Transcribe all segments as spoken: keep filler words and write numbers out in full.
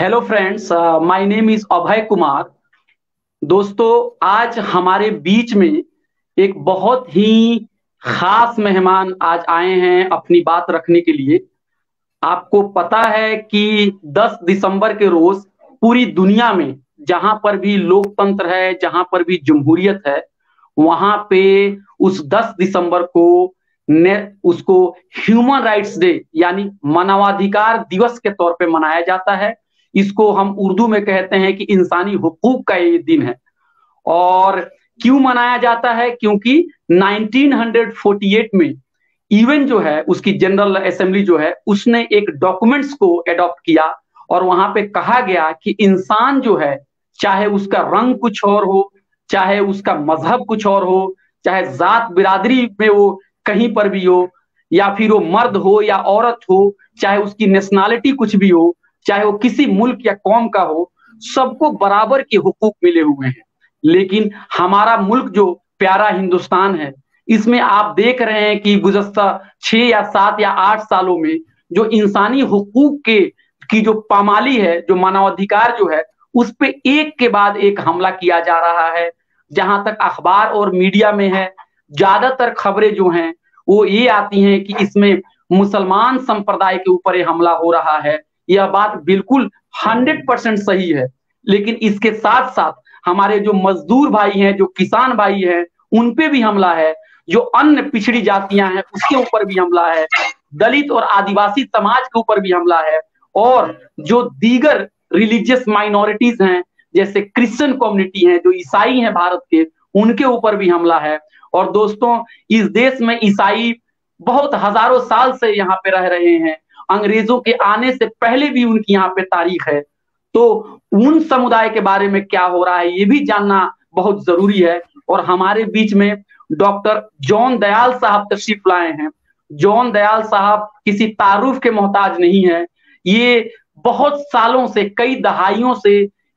Hello friends, my name is Abhay Kumar. दोस्तों, आज हमारे बीच में एक बहुत ही खास मेहमान आज आए हैं अपनी बात रखने के लिए। आपको पता है कि दस दिसंबर के रोज पूरी दुनिया में जहां पर भी लोकतंत्र है, जहां पर भी जमहूरियत है, वहां पे उस दस दिसंबर को ने उसको ह्यूमन राइट्स डे यानी मानवाधिकार दिवस के तौर पे मनाया जाता है। इसको हम उर्दू में कहते हैं कि इंसानी हुकूक का ये दिन है। और क्यों मनाया जाता है? क्योंकि उन्नीस सौ अड़तालीस में यूएन जो है, उसकी जनरल असेंबली जो है, उसने एक डॉक्यूमेंट्स को एडॉप्ट किया और वहां पे कहा गया कि इंसान जो है, चाहे उसका रंग कुछ और हो, चाहे उसका मजहब कुछ और हो, चाहे जात बिरादरी में वो कहीं पर भी हो, या फिर वो मर्द हो या औरत हो, चाहे उसकी नेशनैलिटी कुछ भी हो, चाहे वो किसी मुल्क या कौम का हो, सबको बराबर के हुकूक मिले हुए हैं। लेकिन हमारा मुल्क जो प्यारा हिंदुस्तान है, इसमें आप देख रहे हैं कि गुज़श्ता छह या सात या आठ सालों में जो इंसानी हुकूक के की जो पामाली है, जो मानवाधिकार जो है, उस पे एक के बाद एक हमला किया जा रहा है। जहां तक अखबार और मीडिया में है, ज्यादातर खबरें जो हैं वो ये आती हैं कि इसमें मुसलमान संप्रदाय के ऊपर ये हमला हो रहा है। यह बात बिल्कुल हंड्रेड परसेंट सही है, लेकिन इसके साथ साथ हमारे जो मजदूर भाई हैं, जो किसान भाई हैं, उन पे भी हमला है। जो अन्य पिछड़ी जातियां हैं, उसके ऊपर भी हमला है। दलित और आदिवासी समाज के ऊपर भी हमला है। और जो दीगर रिलीजियस माइनॉरिटीज हैं, जैसे क्रिश्चियन कम्युनिटी है, जो ईसाई हैं भारत के, उनके ऊपर भी हमला है। और दोस्तों, इस देश में ईसाई बहुत हजारों साल से यहाँ पे रह रहे हैं। अंग्रेजों के आने से पहले भी उनकी यहाँ पे तारीख है। तो उन समुदाय के बारे में क्या हो रहा है, ये भी जानना बहुत जरूरी है। और हमारे बीच में डॉक्टर जॉन दयाल साहब तशरीफ लाए हैं। जॉन दयाल साहब किसी तारुफ के मोहताज नहीं है। ये बहुत सालों से, कई दहाइयों से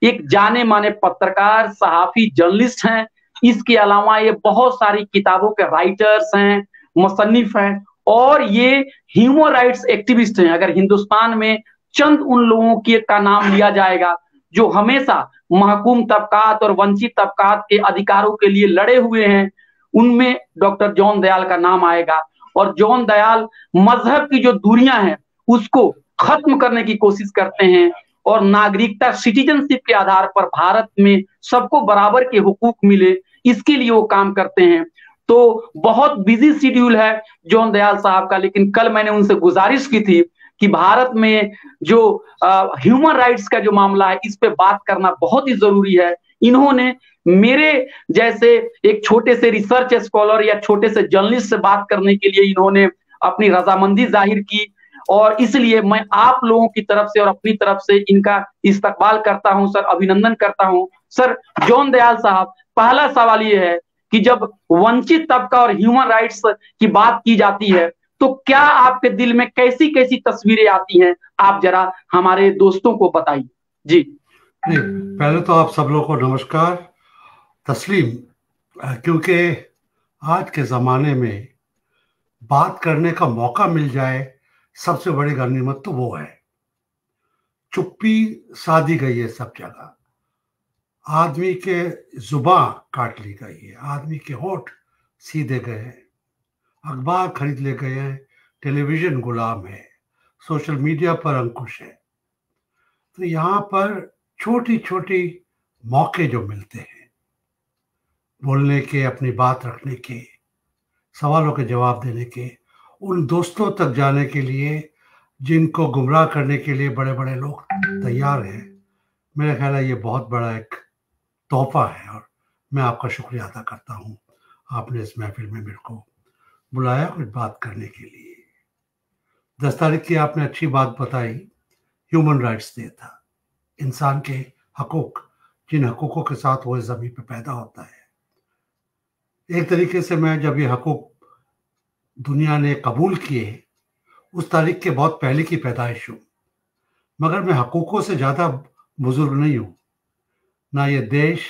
एक जाने माने पत्रकार, सहाफी, जर्नलिस्ट हैं। इसके अलावा ये बहुत सारी किताबों के राइटर्स हैं, मुसन्निफ हैं, और ये ह्यूमन राइट्स एक्टिविस्ट हैं। अगर हिंदुस्तान में चंद उन लोगों के का नाम लिया जाएगा जो हमेशा महकूम तबकात और वंचित तबकात के अधिकारों के लिए लड़े हुए हैं, उनमें डॉक्टर जॉन दयाल का नाम आएगा। और जॉन दयाल मजहब की जो दूरियां हैं, उसको खत्म करने की कोशिश करते हैं और नागरिकता, सिटीजनशिप के आधार पर भारत में सबको बराबर के हुकूक मिले, इसके लिए वो काम करते हैं। तो बहुत बिजी शेड्यूल है जॉन दयाल साहब का, लेकिन कल मैंने उनसे गुजारिश की थी कि भारत में जो ह्यूमन राइट्स का जो मामला है, इस पे बात करना बहुत ही जरूरी है। इन्होंने मेरे जैसे एक छोटे से रिसर्च स्कॉलर या छोटे से जर्नलिस्ट से बात करने के लिए इन्होंने अपनी रजामंदी जाहिर की, और इसलिए मैं आप लोगों की तरफ से और अपनी तरफ से इनका इस्तकबाल करता हूं सर, अभिनंदन करता हूं सर। जॉन दयाल साहब, पहला सवाल ये है कि जब वंचित तबका और ह्यूमन राइट्स की बात की जाती है, तो क्या आपके दिल में कैसी कैसी तस्वीरें आती हैं? आप जरा हमारे दोस्तों को बताइए जी। नहीं, पहले तो आप सब लोगों को नमस्कार, तस्लीम। क्योंकि आज के ज़माने में बात करने का मौका मिल जाए, सबसे बड़ी गनीमत तो वो है। चुप्पी साधी गई है सब जगह, आदमी के जुबां काट ली गई है, आदमी के होठ सीधे गए हैं, अखबार खरीद ले गए हैं, टेलीविजन गुलाम है, सोशल मीडिया पर अंकुश है। तो यहाँ पर छोटी छोटी मौके जो मिलते हैं बोलने के, अपनी बात रखने के, सवालों के जवाब देने के, उन दोस्तों तक जाने के लिए जिनको गुमराह करने के लिए बड़े बड़े लोग तैयार हैं। मेरा ख्याल है ये बहुत बड़ा एक तोहफा है, और मैं आपका शुक्रिया अदा करता हूँ, आपने इस महफिल में मेरे को बुलाया कुछ बात करने के लिए। दस तारीख की आपने अच्छी बात बताई, ह्यूमन राइट्स डे था, इंसान के हकूक, जिन हकूकों के साथ वो ज़मीन पे पैदा होता है। एक तरीके से मैं, जब ये हकूक दुनिया ने कबूल किए, उस तारीख के बहुत पहले की पैदाइश हूँ, मगर मैं हकूकों से ज़्यादा बुजुर्ग नहीं हूँ। ना ये देश,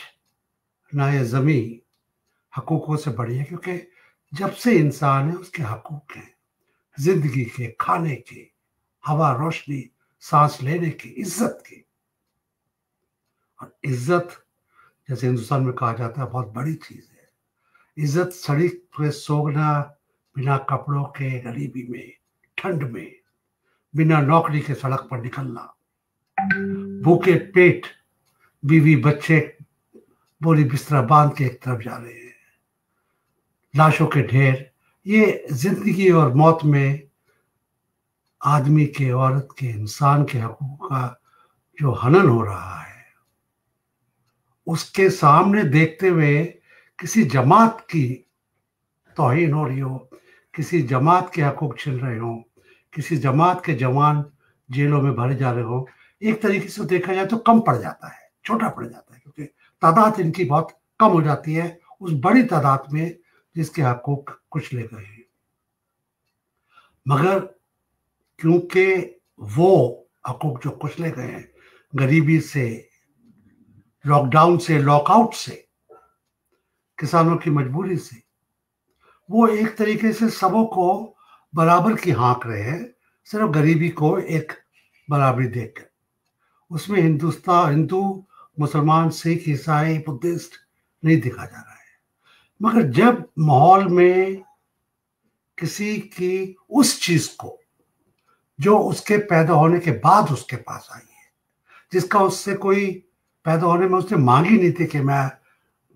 ना ये ज़मीन हकूकों से बड़ी है, क्योंकि जब से इंसान है उसके हकूक हैं, जिंदगी के, खाने के, हवा, रोशनी, सांस लेने के, इज्जत के, और इज्जत, जैसे हिंदुस्तान में कहा जाता है, बहुत बड़ी चीज है। इज्जत सड़क पे सोना, बिना कपड़ों के गरीबी में, ठंड में, बिना नौकरी के सड़क पर निकलना, भूखे पेट बीवी बच्चे बोरी बिस्तरा बांध के एक तरफ जा रहे हैं, लाशों के ढेर, ये जिंदगी और मौत में आदमी के, औरत के, इंसान के हकूक का जो हनन हो रहा है, उसके सामने देखते हुए किसी जमात की तौहीन हो रही हो, किसी जमात के हकूक छिन रहे हों, किसी जमात के जवान जेलों में भरे जा रहे हों, एक तरीके से देखा जाए तो कम पड़ जाता है, छोटा पड़ जाता है, क्योंकि तादाद इनकी बहुत कम हो जाती है उस बड़ी तादाद में जिसके हकूक कुछ ले गए हैं। मगर क्योंकि वो हकूक जो कुछ ले गए हैं, गरीबी से, लॉकडाउन से, लॉकआउट से, किसानों की मजबूरी से, वो एक तरीके से सबों को बराबर की हाँक रहे हैं, सिर्फ गरीबी को एक बराबरी देखकर। उसमें हिंदुस्तान, हिंदू, मुसलमान, सिख, ईसाई, बुद्धिस्ट नहीं देखा जा रहा है। मगर जब माहौल में किसी की उस चीज को जो उसके पैदा होने के बाद उसके पास आई है, जिसका उससे कोई पैदा होने में उसने मांगी नहीं थी कि मैं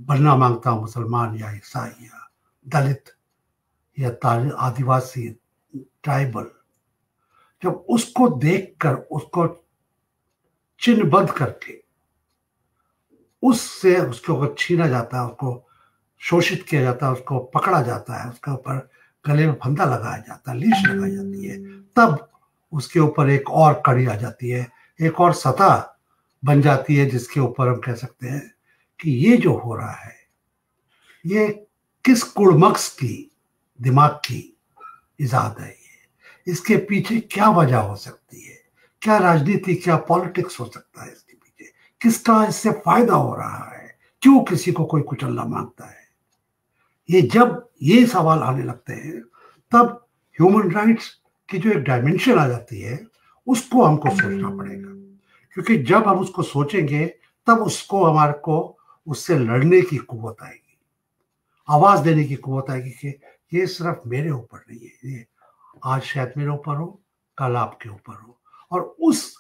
बनना मांगता हूँ मुसलमान या ईसाई या दलित या आदिवासी ट्राइबल, जब उसको देखकर, उसको चिन्हबद्ध करके उससे उसके ऊपर छीना जाता है, उसको शोषित किया जाता है, उसको पकड़ा जाता है, उसके ऊपर गले में फंदा लगाया जाता है, लीश लगाई जाती है, तब उसके ऊपर एक और कड़ी आ जाती है, एक और सतह बन जाती है जिसके ऊपर हम कह सकते हैं कि ये जो हो रहा है ये किस कुड़मक्स की, दिमाग की इजाद है, ये इसके पीछे क्या वजह हो सकती है, क्या राजनीति, क्या पॉलिटिक्स हो सकता है इसके पीछे, किसका इससे फायदा हो रहा है, क्यों किसी को कोई कुचलना मांगता है। ये जब ये सवाल आने लगते हैं तब ह्यूमन राइट्स की जो एक डायमेंशन आ जाती है उसको हमको सोचना पड़ेगा, क्योंकि जब हम उसको सोचेंगे तब उसको हमारे को उससे लड़ने की कुव्वत आएगी, आवाज़ देने की कुव्वत आएगी कि ये सिर्फ मेरे ऊपर नहीं है, ये आज शायद मेरे ऊपर हो, कल आपके ऊपर हो। और उस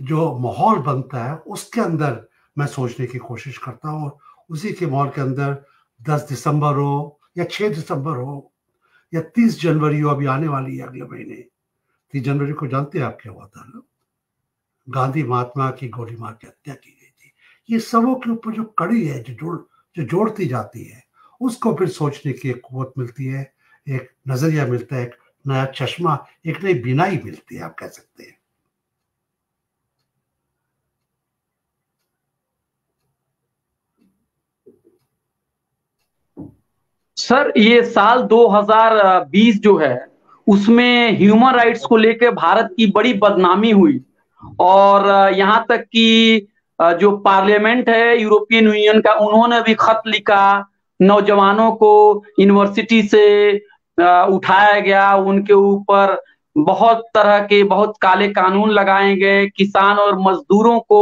जो माहौल बनता है उसके अंदर मैं सोचने की कोशिश करता हूँ, और उसी के माहौल के अंदर दस दिसंबर हो या छह दिसंबर हो या तीस जनवरी हो, अभी आने वाली है अगले महीने, तीस जनवरी को जानते हैं आप क्या हुआ था ना, गांधी महात्मा की गोली मार के हत्या की गई थी। ये सबों के ऊपर जो कड़ी है, जो जोड़ जो जोड़ती जाती है, उसको फिर सोचने की एक कुव्वत मिलती है, एक नजरिया मिलता है, एक नया चश्मा, एक नई बिनाई मिलती है, आप कह सकते हैं। सर, ये साल दो हज़ार बीस जो है उसमें ह्यूमन राइट्स को लेकर भारत की बड़ी बदनामी हुई, और यहाँ तक कि जो पार्लियामेंट है यूरोपियन यूनियन का, उन्होंने भी खत लिखा, नौजवानों को यूनिवर्सिटी से उठाया गया, उनके ऊपर बहुत तरह के बहुत काले कानून लगाए गए, किसान और मजदूरों को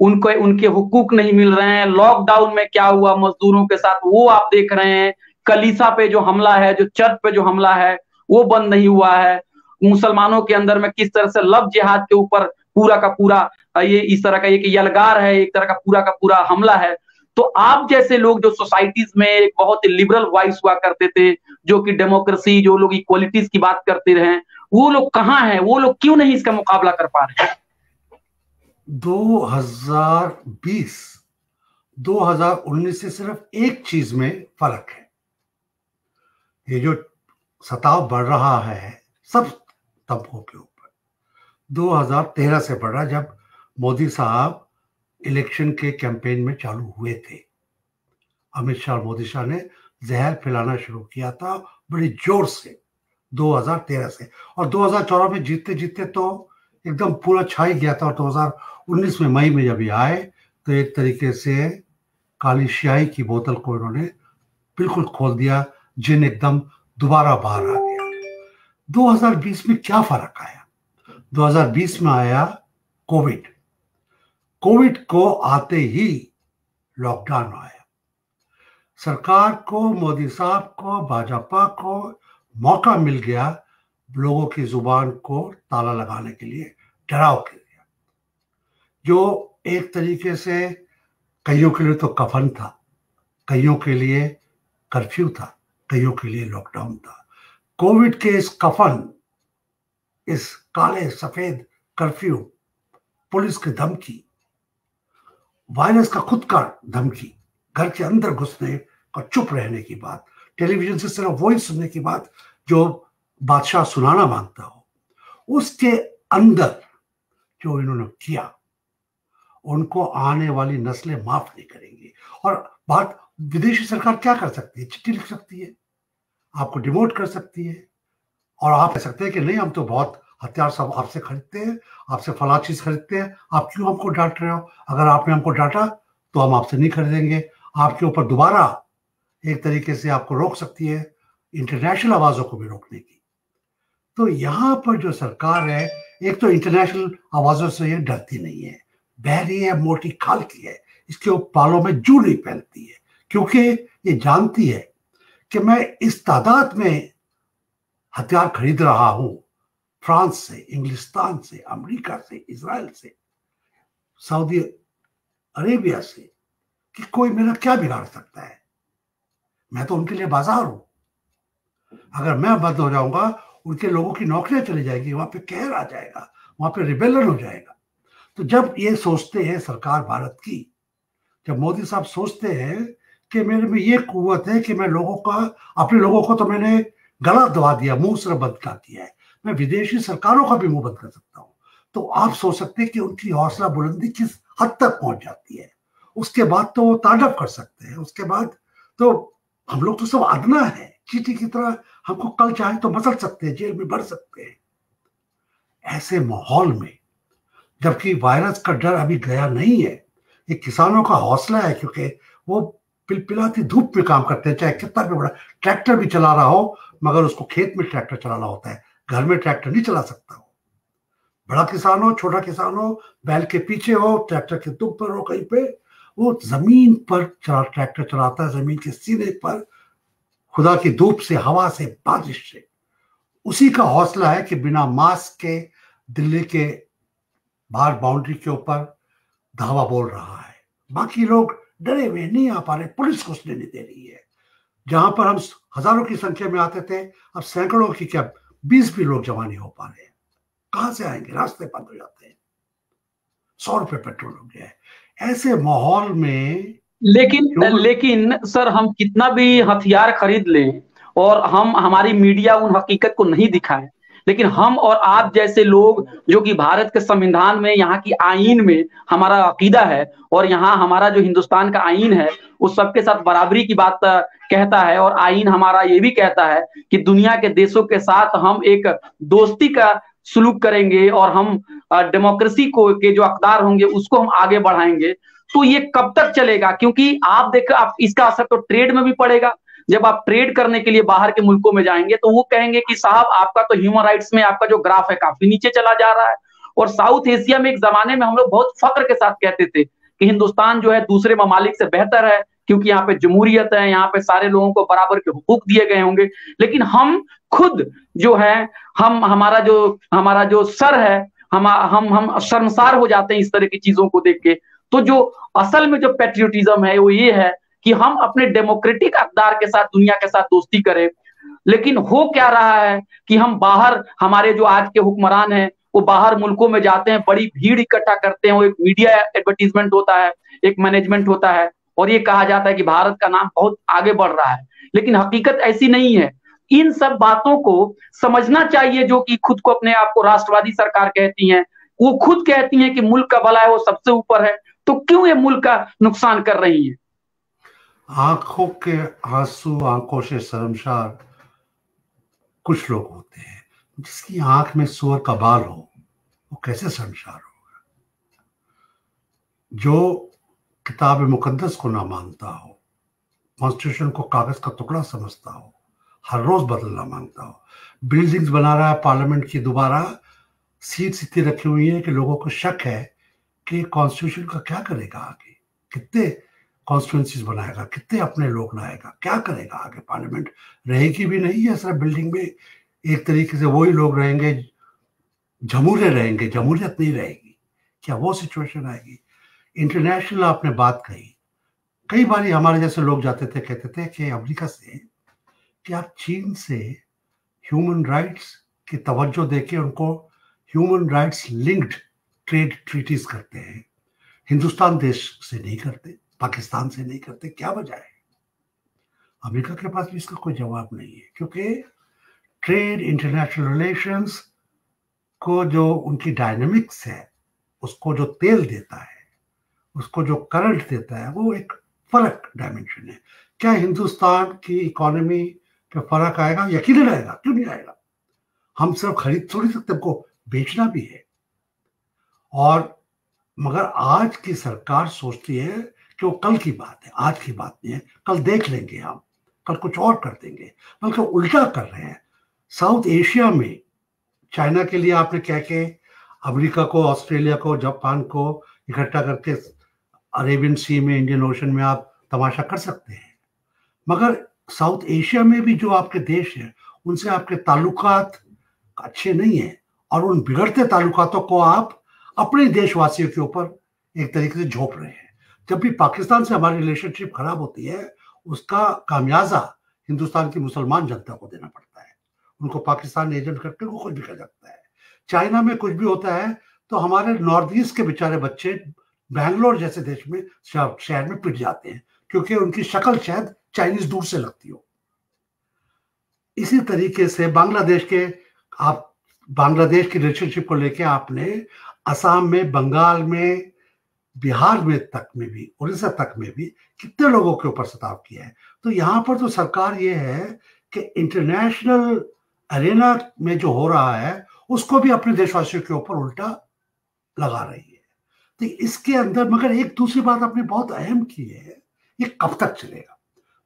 उनको उनके हुकूक नहीं मिल रहे हैं। लॉकडाउन में क्या हुआ मजदूरों के साथ वो आप देख रहे हैं, कलीसा पे जो हमला है, जो चर्च पे जो हमला है वो बंद नहीं हुआ है। मुसलमानों के अंदर में किस तरह से लव जिहाद के ऊपर पूरा का पूरा ये इस तरह का एक यलगार है, एक तरह का पूरा का पूरा हमला है। तो आप जैसे लोग जो सोसाइटीज में एक बहुत लिबरल वॉइस हुआ करते थे, जो कि डेमोक्रेसी, जो लोग इक्वालिटीज की बात करते रहे, वो लोग कहाँ हैं, वो लोग क्यों नहीं इसका मुकाबला कर पा रहे? दो हज़ार बीस दो हज़ार उन्नीस से सिर्फ एक चीज में फर्क है, ये जो सताव बढ़ रहा है सब तबकों के ऊपर दो हज़ार तेरह से बढ़ रहा, जब मोदी साहब इलेक्शन के कैंपेन में चालू हुए थे, अमित शाह और मोदी शाह ने जहर फैलाना शुरू किया था बड़े जोर से दो हज़ार तेरह से, और दो हज़ार चौदह में जीतते जीतते तो एकदम पूरा छा ही गया था। और दो हज़ार उन्नीस में मई में जब ये आए तो एक तरीके से काली स्याही की बोतल को इन्होंने बिल्कुल खोल दिया, जिन एकदम दोबारा बाहर आ गया। दो हज़ार बीस में क्या फर्क आया? दो हज़ार बीस में आया कोविड, कोविड को आते ही लॉकडाउन आया। सरकार को, मोदी साहब को, भाजपा को मौका मिल गया लोगों की जुबान को ताला लगाने के लिए, डराव के लिए, जो एक तरीके से कईयों के लिए तो कफन था, कईयों के लिए कर्फ्यू था, कईयों के लिए लॉकडाउन था। कोविड के इस कफन, इस काले सफेद कर्फ्यू, पुलिस की धमकी, वायरस का खुद का धमकी, घर के अंदर घुसने और चुप रहने की बात, टेलीविजन से सिर्फ वही सुनने की बात जो बादशाह सुनाना मांगता हो, उसके अंदर जो इन्होंने किया उनको आने वाली नस्लें माफ नहीं करेंगी। और बात, विदेशी सरकार क्या कर सकती है? चिट्ठी लिख सकती है, आपको डिमोट कर सकती है और आप कह सकते हैं कि नहीं, हम तो बहुत हथियार सब आपसे खरीदते हैं, आपसे फला चीज खरीदते हैं, आप क्यों हमको डांट रहे हो? अगर आपने हमको डांटा तो हम आपसे नहीं खरीदेंगे। आपके ऊपर दोबारा एक तरीके से आपको रोक सकती है, इंटरनेशनल आवाज़ों को भी रोकने की। तो यहाँ पर जो सरकार है, एक तो इंटरनेशनल आवाज़ों से ये डरती नहीं है, बहरी है, मोटी खाल की है, इसके ऊपर पालों में जू नहीं पहनती है, क्योंकि ये जानती है कि मैं इस तादाद में हथियार खरीद रहा हूँ फ्रांस से, इंग्लिस्तान से, अमेरिका से, इसराइल से, सऊदी अरेबिया से, कि कोई मेरा क्या बिगाड़ सकता है? मैं तो उनके लिए बाजार हूं। अगर मैं बंद हो जाऊंगा, उनके लोगों की नौकरियां चली जाएगी, वहां पे कहर आ जाएगा, वहां पे रिबेलन हो जाएगा। तो जब ये सोचते हैं सरकार भारत की, जब मोदी साहब सोचते हैं कि मेरे में ये कुवत है कि मैं लोगों का, अपने लोगों को तो मैंने गला दबा दिया, मुंह सिर्फ बंद कर दिया है, मैं विदेशी सरकारों का भी मुंह बंद कर सकता हूँ, तो आप सोच सकते हैं कि उनकी हौसला बुलंदी किस हद तक पहुंच जाती है। उसके बाद तो वो तांडव कर सकते हैं। उसके बाद तो हम लोग तो सब अदना है, चीटी की तरह हमको कल चाहे तो मसल सकते हैं, जेल में भर सकते हैं। ऐसे माहौल में, जबकि वायरस का डर अभी गया नहीं है, ये किसानों का हौसला है, क्योंकि वो पिलपिलाती धूप में काम करते हैं, चाहे कितना भी बड़ा ट्रैक्टर भी चला रहा हो, मगर उसको खेत में ट्रैक्टर चलाना होता है, घर में ट्रैक्टर नहीं चला सकता हो। बड़ा किसान हो, छोटा किसान हो, बैल के पीछे हो, ट्रैक्टर के दुख पर हो, कहीं पे वो जमीन पर चला ट्रैक्टर चलाता है, जमीन के सीने पर, खुदा की धूप से, हवा से, बारिश से। उसी का हौसला है कि बिना मास्क के दिल्ली के बाहर बाउंड्री के ऊपर धावा बोल रहा है। बाकी लोग डरे हुए नहीं आ पा रहे, पुलिस घुसने नहीं दे रही है। जहां पर हम हजारों की संख्या में आते थे, अब सैकड़ों की, क्या बीस भी लोग जमा नहीं हो पा रहे हैं। कहां से आएंगे? रास्ते बंद हो जाते हैं, सौ रुपये पेट्रोल हो गया है। ऐसे माहौल में लेकिन लेकिन सर, हम कितना भी हथियार खरीद लें और हम, हमारी मीडिया उन हकीकत को नहीं दिखाए, लेकिन हम और आप जैसे लोग जो कि भारत के संविधान में, यहाँ की आईन में हमारा अकीदा है और यहाँ हमारा जो हिंदुस्तान का आईन है उस सबके साथ बराबरी की बात कहता है, और आईन हमारा ये भी कहता है कि दुनिया के देशों के साथ हम एक दोस्ती का सलूक करेंगे और हम डेमोक्रेसी को के जो अकदार होंगे उसको हम आगे बढ़ाएंगे। तो ये कब तक चलेगा? क्योंकि आप देख, आप इसका असर तो ट्रेड में भी पड़ेगा। जब आप ट्रेड करने के लिए बाहर के मुल्कों में जाएंगे तो वो कहेंगे कि साहब, आपका तो ह्यूमन राइट्स में आपका जो ग्राफ है काफी नीचे चला जा रहा है। और साउथ एशिया में एक जमाने में हम लोग बहुत फक्र के साथ कहते थे कि हिंदुस्तान जो है दूसरे ममालिक से बेहतर है, क्योंकि यहाँ पे जमहूरियत है, यहाँ पे सारे लोगों को बराबर के हुकूक दिए गए होंगे। लेकिन हम खुद जो है, हम हमारा जो हमारा जो सर है, हम हम हम शर्मसार हो जाते हैं इस तरह की चीजों को देख के। तो जो असल में जो पैट्रियोटिज्म है वो ये है कि हम अपने डेमोक्रेटिक अकदार के साथ, दुनिया के साथ दोस्ती करें। लेकिन हो क्या रहा है कि हम बाहर, हमारे जो आज के हुक्मरान हैं वो बाहर मुल्कों में जाते हैं, बड़ी भीड़ इकट्ठा करते हैं, वो एक मीडिया एडवर्टीजमेंट होता है, एक मैनेजमेंट होता है, और ये कहा जाता है कि भारत का नाम बहुत आगे बढ़ रहा है। लेकिन हकीकत ऐसी नहीं है। इन सब बातों को समझना चाहिए। जो कि खुद को, अपने आप को राष्ट्रवादी सरकार कहती है, वो खुद कहती है कि मुल्क का भला है वो सबसे ऊपर है, तो क्यों ये मुल्क का नुकसान कर रही है? आंखों के आंसू, आंखों से शर्मसार कुछ लोग होते हैं। जिसकी आंख में सूअर का बाल हो वो कैसे शर्मसार होगा? जो किताब मुकद्दस को ना मानता हो, कॉन्स्टिट्यूशन को कागज का टुकड़ा समझता हो, हर रोज बदलना मांगता हो, बिल्डिंग्स बना रहा है पार्लियामेंट की, दोबारा सीट सीधी रखी हुई है कि लोगों को शक है कि कॉन्स्टिट्यूशन का क्या करेगा आगे, कितने कॉन्स्टिट्यूंसीज बनाएगा, कितने अपने लोग लाएगा, क्या करेगा आगे। पार्लियामेंट रहेगी भी नहीं है, सिर्फ बिल्डिंग में एक तरीके से वही लोग रहेंगे, जमूरे रहेंगे, जमहूरियत नहीं रहेगी। क्या वो सिचुएशन आएगी? इंटरनेशनल आपने बात कही, कई बार हमारे जैसे लोग जाते थे कहते थे कि अमेरिका से कि आप चीन से ह्यूमन राइट्स की तवज्जो देके उनको human rights linked trade treaties करते हैं, हिंदुस्तान देश से नहीं करते, पाकिस्तान से नहीं करते, क्या वजह है? अमेरिका के पास भी इसका कोई जवाब नहीं है, क्योंकि ट्रेड इंटरनेशनल रिलेशंस को जो उनकी डायनेमिक्स है, उसको जो तेल देता है, उसको जो करंट देता है, वो एक फर्क डायमेंशन है। क्या हिंदुस्तान की इकोनॉमी पे फर्क आएगा? यकीन आएगा, क्यों नहीं आएगा? हम सिर्फ खरीद थोड़ी सकते, हमको बेचना भी है। और मगर आज की सरकार सोचती है कि वो कल की बात है, आज की बात नहीं है, कल देख लेंगे हम, कल कुछ और कर देंगे, बल्कि उल्टा कर रहे हैं। साउथ एशिया में चाइना के लिए आपने कह के अमेरिका को, ऑस्ट्रेलिया को, जापान को इकट्ठा करके अरेबियन सी में, इंडियन ओशन में आप तमाशा कर सकते हैं, मगर साउथ एशिया में भी जो आपके देश हैं उनसे आपके ताल्लुकात अच्छे नहीं हैं, और उन बिगड़ते ताल्लुकातों को आप अपने देशवासियों के ऊपर एक तरीके से झोंप रहे हैं। जब भी पाकिस्तान से हमारी रिलेशनशिप खराब होती है, उसका खामियाजा हिंदुस्तान की मुसलमान जनता को देना पड़ता है। उनको पाकिस्तान एजेंट करके वो कुछ भी कर सकता है। चाइना में कुछ भी होता है तो हमारे नॉर्थ ईस्ट के बेचारे बच्चे बैंगलोर जैसे देश में, शहर में पिट जाते हैं, क्योंकि उनकी शक्ल शायद चाइनीज दूर से लगती हो। इसी तरीके से बांग्लादेश के आप बांग्लादेश की रिलेशनशिप को लेके आपने असम में, बंगाल में, बिहार में तक में भी, उड़ीसा तक में भी कितने लोगों के ऊपर सताव किया है। तो यहाँ पर तो सरकार ये है कि इंटरनेशनल अरेना में जो हो रहा है उसको भी अपने देशवासियों के ऊपर उल्टा लगा रही है। तो इसके अंदर मगर एक दूसरी बात आपने बहुत अहम की है, ये कब तक चलेगा?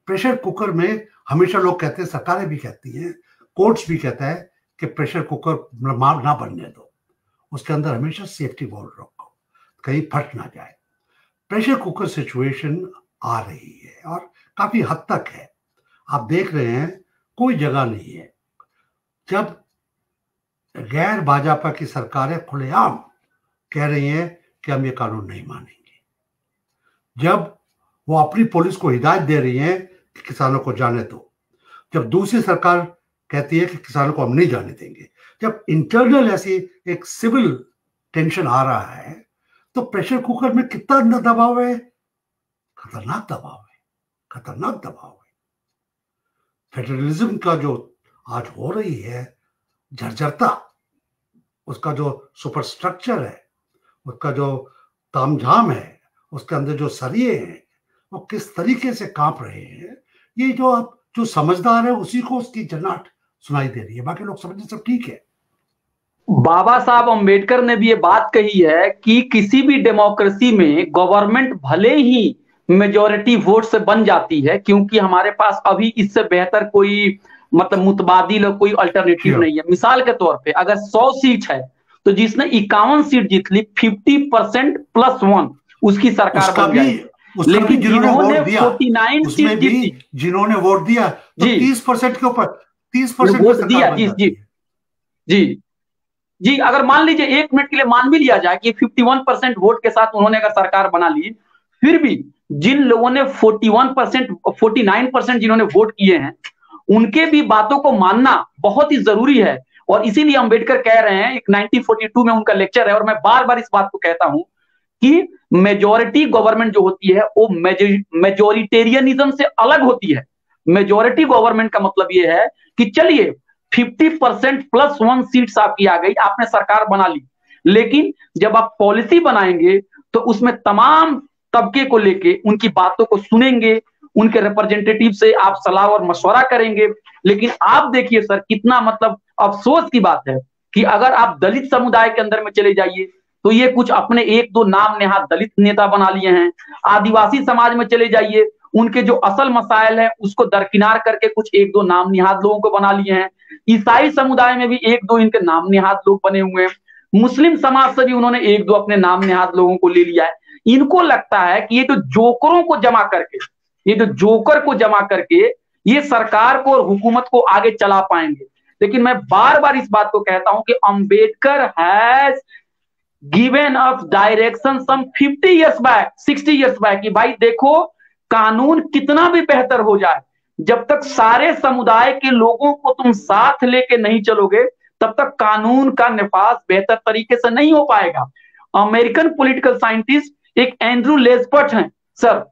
प्रेशर कुकर में हमेशा लोग कहते हैं, सरकारें भी कहती हैं, कोर्ट्स भी कहता है कि प्रेशर कुकर मार ना बनने दो, उसके अंदर हमेशा सेफ्टी वॉल रखो, कहीं फट ना जाए। प्रेशर कुकर सिचुएशन आ रही है और काफी हद तक है। आप देख रहे हैं कोई जगह नहीं है। जब गैर भाजपा की सरकारें खुलेआम कह रही हैं कि हम ये कानून नहीं मानेंगे, जब वो अपनी पुलिस को हिदायत दे रही हैं कि किसानों को जाने दो, जब दूसरी सरकार कहती है कि किसानों को हम नहीं जाने देंगे, जब इंटरनल ऐसी एक सिविल टेंशन आ रहा है, तो प्रेशर कुकर में कितना दबाव है? खतरनाक दबाव है, खतरनाक दबाव है। फेडरलिज्म का जो आज हो रही है जर्जरता, उसका जो सुपरस्ट्रक्चर है, उसका जो तामझाम है, उसके अंदर जो सरिये हैं वो किस तरीके से कांप रहे हैं, ये जो आप जो समझदार है उसी को उसकी जन्नाट सुनाई दे रही है, बाकी लोग समझते सब ठीक है। बाबा साहब अंबेडकर ने भी ये बात कही है कि किसी भी डेमोक्रेसी में गवर्नमेंट भले ही मेजोरिटी वोट से बन जाती है, क्योंकि हमारे पास अभी इससे बेहतर कोई मतलब मुतबादिल और कोई अल्टरनेटिव नहीं है। मिसाल के तौर पे अगर सौ सीट है तो जिसने इक्यावन सीट जीत ली, फिफ्टी परसेंट प्लस वन उसकी सरकार बन जाएगी। लेकिन जिन्होंने उनचास सीट जीती, जिन्होंने वोट दिया तो तीस परसेंट के ऊपर तीस परसेंट वोट दिया। जी जी जी जी अगर मान लीजिए एक मिनट के लिए मान भी लिया जाए कि इक्यावन परसेंट वोट के साथ उन्होंने अगर सरकार बना ली, फिर भी जिन लोगों ने इकतालीस परसेंट उनचास परसेंट जिन्होंने वोट किए हैं, उनके भी बातों को मानना बहुत ही जरूरी है। और इसीलिए अंबेडकर कह रहे हैं, एक उन्नीस सौ बयालीस में उनका लेक्चर है और मैं बार बार इस बात को कहता हूं कि मेजोरिटी गवर्नमेंट जो होती है वो मेजोरिटेरियनिज्म से अलग होती है। मेजोरिटी गवर्नमेंट का मतलब यह है कि चलिए पचास परसेंट प्लस वन सीट्स आपकी आ गई, आपने सरकार बना ली, लेकिन जब आप पॉलिसी बनाएंगे तो उसमें तमाम तबके को लेके उनकी बातों को सुनेंगे, उनके रिप्रेजेंटेटिव से आप सलाह और मशवरा करेंगे। लेकिन आप देखिए सर, कितना मतलब अफसोस की बात है कि अगर आप दलित समुदाय के अंदर में चले जाइए तो ये कुछ अपने एक दो नाम नेहा दलित नेता बना लिए हैं। आदिवासी समाज में चले जाइए, उनके जो असल मसाइल है उसको दरकिनार करके कुछ एक दो नाम निहाद लोगों को बना लिए हैं। ईसाई समुदाय में भी एक दो इनके नाम निहाद लोग बने हुए हैं। मुस्लिम समाज से भी उन्होंने एक दो अपने नाम नेहाद लोगों को ले लिया है। इनको लगता है कि ये जो जोकरों को जमा करके ये जो जोकर को जमा करके ये सरकार को और हुकूमत को आगे चला पाएंगे। लेकिन मैं बार बार इस बात को कहता हूं कि Ambedkar has given us direction some fifty years back sixty years back कि भाई देखो, कानून कितना भी बेहतर हो जाए, जब तक सारे समुदाय के लोगों को तुम साथ लेके नहीं चलोगे तब तक कानून का निफास बेहतर तरीके से नहीं हो पाएगा। अमेरिकन पॉलिटिकल साइंटिस्ट एक एंड्रू लेस्पर्ट हैं सर,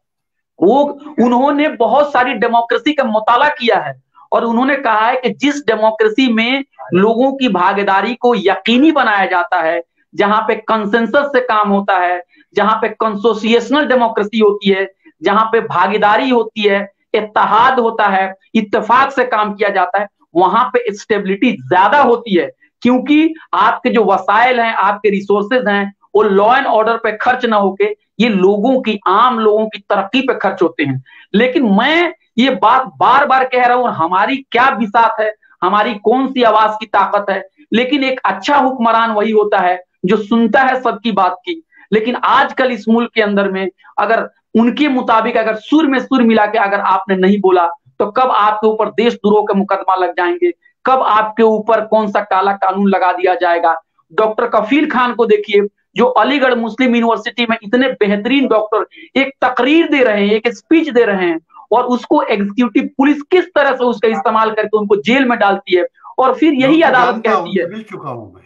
वो उन्होंने बहुत सारी डेमोक्रेसी का मुताला किया है और उन्होंने कहा है कि जिस डेमोक्रेसी में लोगों की भागीदारी को यकीनी बनाया जाता है, जहां पे कंसेंसस से काम होता है, जहां पे कंसोसिएशनल डेमोक्रेसी होती है, जहां पे भागीदारी होती है, इत्तेहाद होता है, इत्तेफाक से काम किया जाता है, वहां पे स्टेबिलिटी ज्यादा होती है। क्योंकि आपके जो वसाइल हैं, आपके रिसोर्सेज हैं, वो लॉ एंड ऑर्डर पे खर्च ना होके ये लोगों की आम लोगों की तरक्की पे खर्च होते हैं। लेकिन मैं ये बात बार बार कह रहा हूं, हमारी क्या बिसात है, हमारी कौन सी आवाज की ताकत है, लेकिन एक अच्छा हुक्मरान वही होता है जो सुनता है सबकी बात की। लेकिन आजकल इस मुल्क के अंदर में अगर उनके मुताबिक अगर सुर में सुर मिला के अगर आपने नहीं बोला तो कब आपके ऊपर देशद्रोह का मुकदमा लग जाएंगे, कब आपके ऊपर कौन सा काला कानून लगा दिया जाएगा। डॉक्टर कफील खान को देखिए, जो अलीगढ़ मुस्लिम यूनिवर्सिटी में इतने बेहतरीन डॉक्टर एक तकरीर दे रहे हैं, एक स्पीच दे रहे हैं, और उसको एग्जीक्यूटिव पुलिस किस तरह से उसका इस्तेमाल करके उनको जेल में डालती है। और फिर यही अदालत कहती है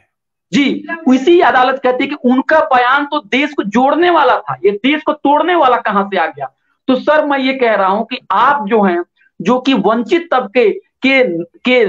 जी, इसी अदालत कहती है कि उनका बयान तो देश को जोड़ने वाला था, ये देश को तोड़ने वाला कहां से आ गया। तो सर मैं ये कह रहा हूं कि आप जो हैं, जो कि वंचित तबके के के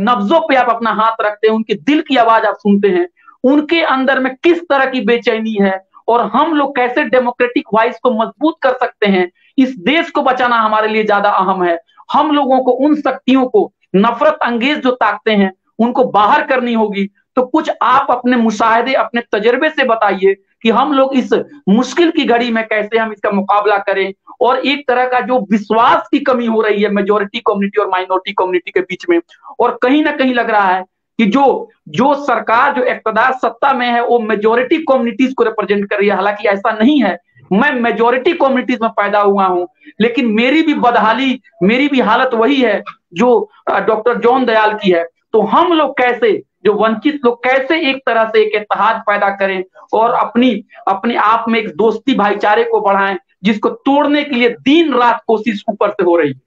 नब्जों पे आप अपना हाथ रखते हैं, उनके दिल की आवाज आप सुनते हैं, उनके अंदर में किस तरह की बेचैनी है और हम लोग कैसे डेमोक्रेटिक वॉइस को मजबूत कर सकते हैं। इस देश को बचाना हमारे लिए ज्यादा अहम है। हम लोगों को उन शक्तियों को, नफरत अंगेज जो ताकते हैं, उनको बाहर करनी होगी। तो कुछ आप अपने मुशाहदे, अपने तजर्बे से बताइए कि हम लोग इस मुश्किल की घड़ी में कैसे हम इसका मुकाबला करें। और एक तरह का जो विश्वास की कमी हो रही है मेजोरिटी कम्युनिटी और माइनॉरिटी कम्युनिटी के बीच में, और कहीं ना कहीं लग रहा है कि जो जो सरकार, जो इक़्तिदार सत्ता में है, वो मेजोरिटी कम्युनिटीज को रिप्रेजेंट कर रही है। हालांकि ऐसा नहीं है, मैं मेजोरिटी कम्युनिटीज में पैदा हुआ हूं, लेकिन मेरी भी बदहाली, मेरी भी हालत वही है जो डॉक्टर जॉन दयाल की है। तो हम लोग कैसे, जो वंचित लोग कैसे एक तरह से एक इत्तेहाद पैदा करें और अपनी अपने आप में एक दोस्ती भाईचारे को बढ़ाएं, जिसको तोड़ने के लिए दिन रात कोशिश ऊपर से हो रही है।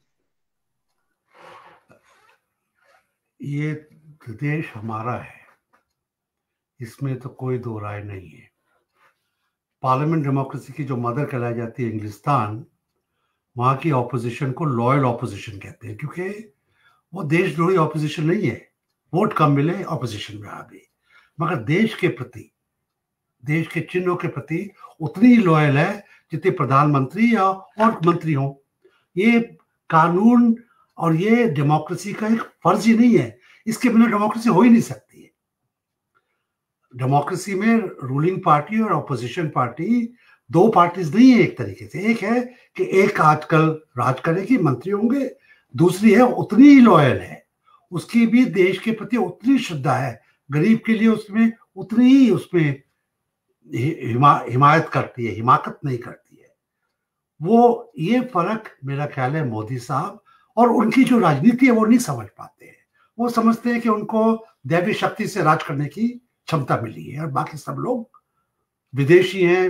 ये देश हमारा है, इसमें तो कोई दो राय नहीं है। पार्लियामेंट डेमोक्रेसी की जो मदर कहलाई जाती है इंग्लिस्तान, वहां की ऑपोजिशन को लॉयल ऑपोजिशन कहते हैं, क्योंकि वो देशद्रोही ऑपोजिशन नहीं है। वोट कम मिले, ऑपोजिशन में आ गई, मगर देश के प्रति, देश के चिन्हों के प्रति उतनी ही लॉयल है जितने प्रधानमंत्री या और मंत्री हों। ये कानून और ये डेमोक्रेसी का एक फर्ज ही नहीं है, इसके बिना डेमोक्रेसी हो ही नहीं सकती है। डेमोक्रेसी में रूलिंग पार्टी और ऑपोजिशन पार्टी दो पार्टीज नहीं है एक तरीके से। एक है कि एक आजकल राज करेगी, मंत्री होंगे, दूसरी है उतनी ही लॉयल है, उसकी भी देश के प्रति उतनी श्रद्धा है, गरीब के लिए उसमें उतनी ही उसमें हिमा, हिमायत करती है, हिमाकत नहीं करती है वो। ये फर्क मेरा ख्याल है मोदी साहब और उनकी जो राजनीति है वो नहीं समझ पाते हैं। वो समझते हैं कि उनको दैवी शक्ति से राज करने की क्षमता मिली है और बाकी सब लोग विदेशी हैं,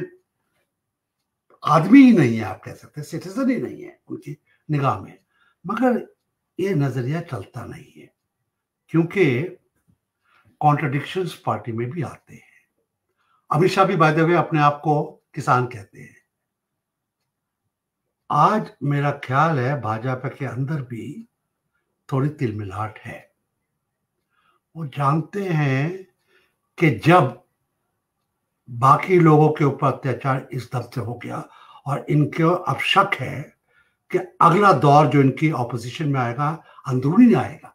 आदमी ही नहीं है, आप कह सकते हैं सिटीजन ही नहीं है उनकी निगाह में। मगर ये नजरिया चलता नहीं है, क्योंकि कॉन्ट्रडिक्शंस पार्टी में भी आते हैं। अमित शाह भी बाय द वे अपने आप को किसान कहते हैं। आज मेरा ख्याल है भाजपा के अंदर भी थोड़ी तिलमिलाहट है। वो जानते हैं कि जब बाकी लोगों के ऊपर अत्याचार इस दम से हो गया और इनके अब शक है कि अगला दौर जो इनकी ऑपोजिशन में आएगा अंदरूनी आएगा,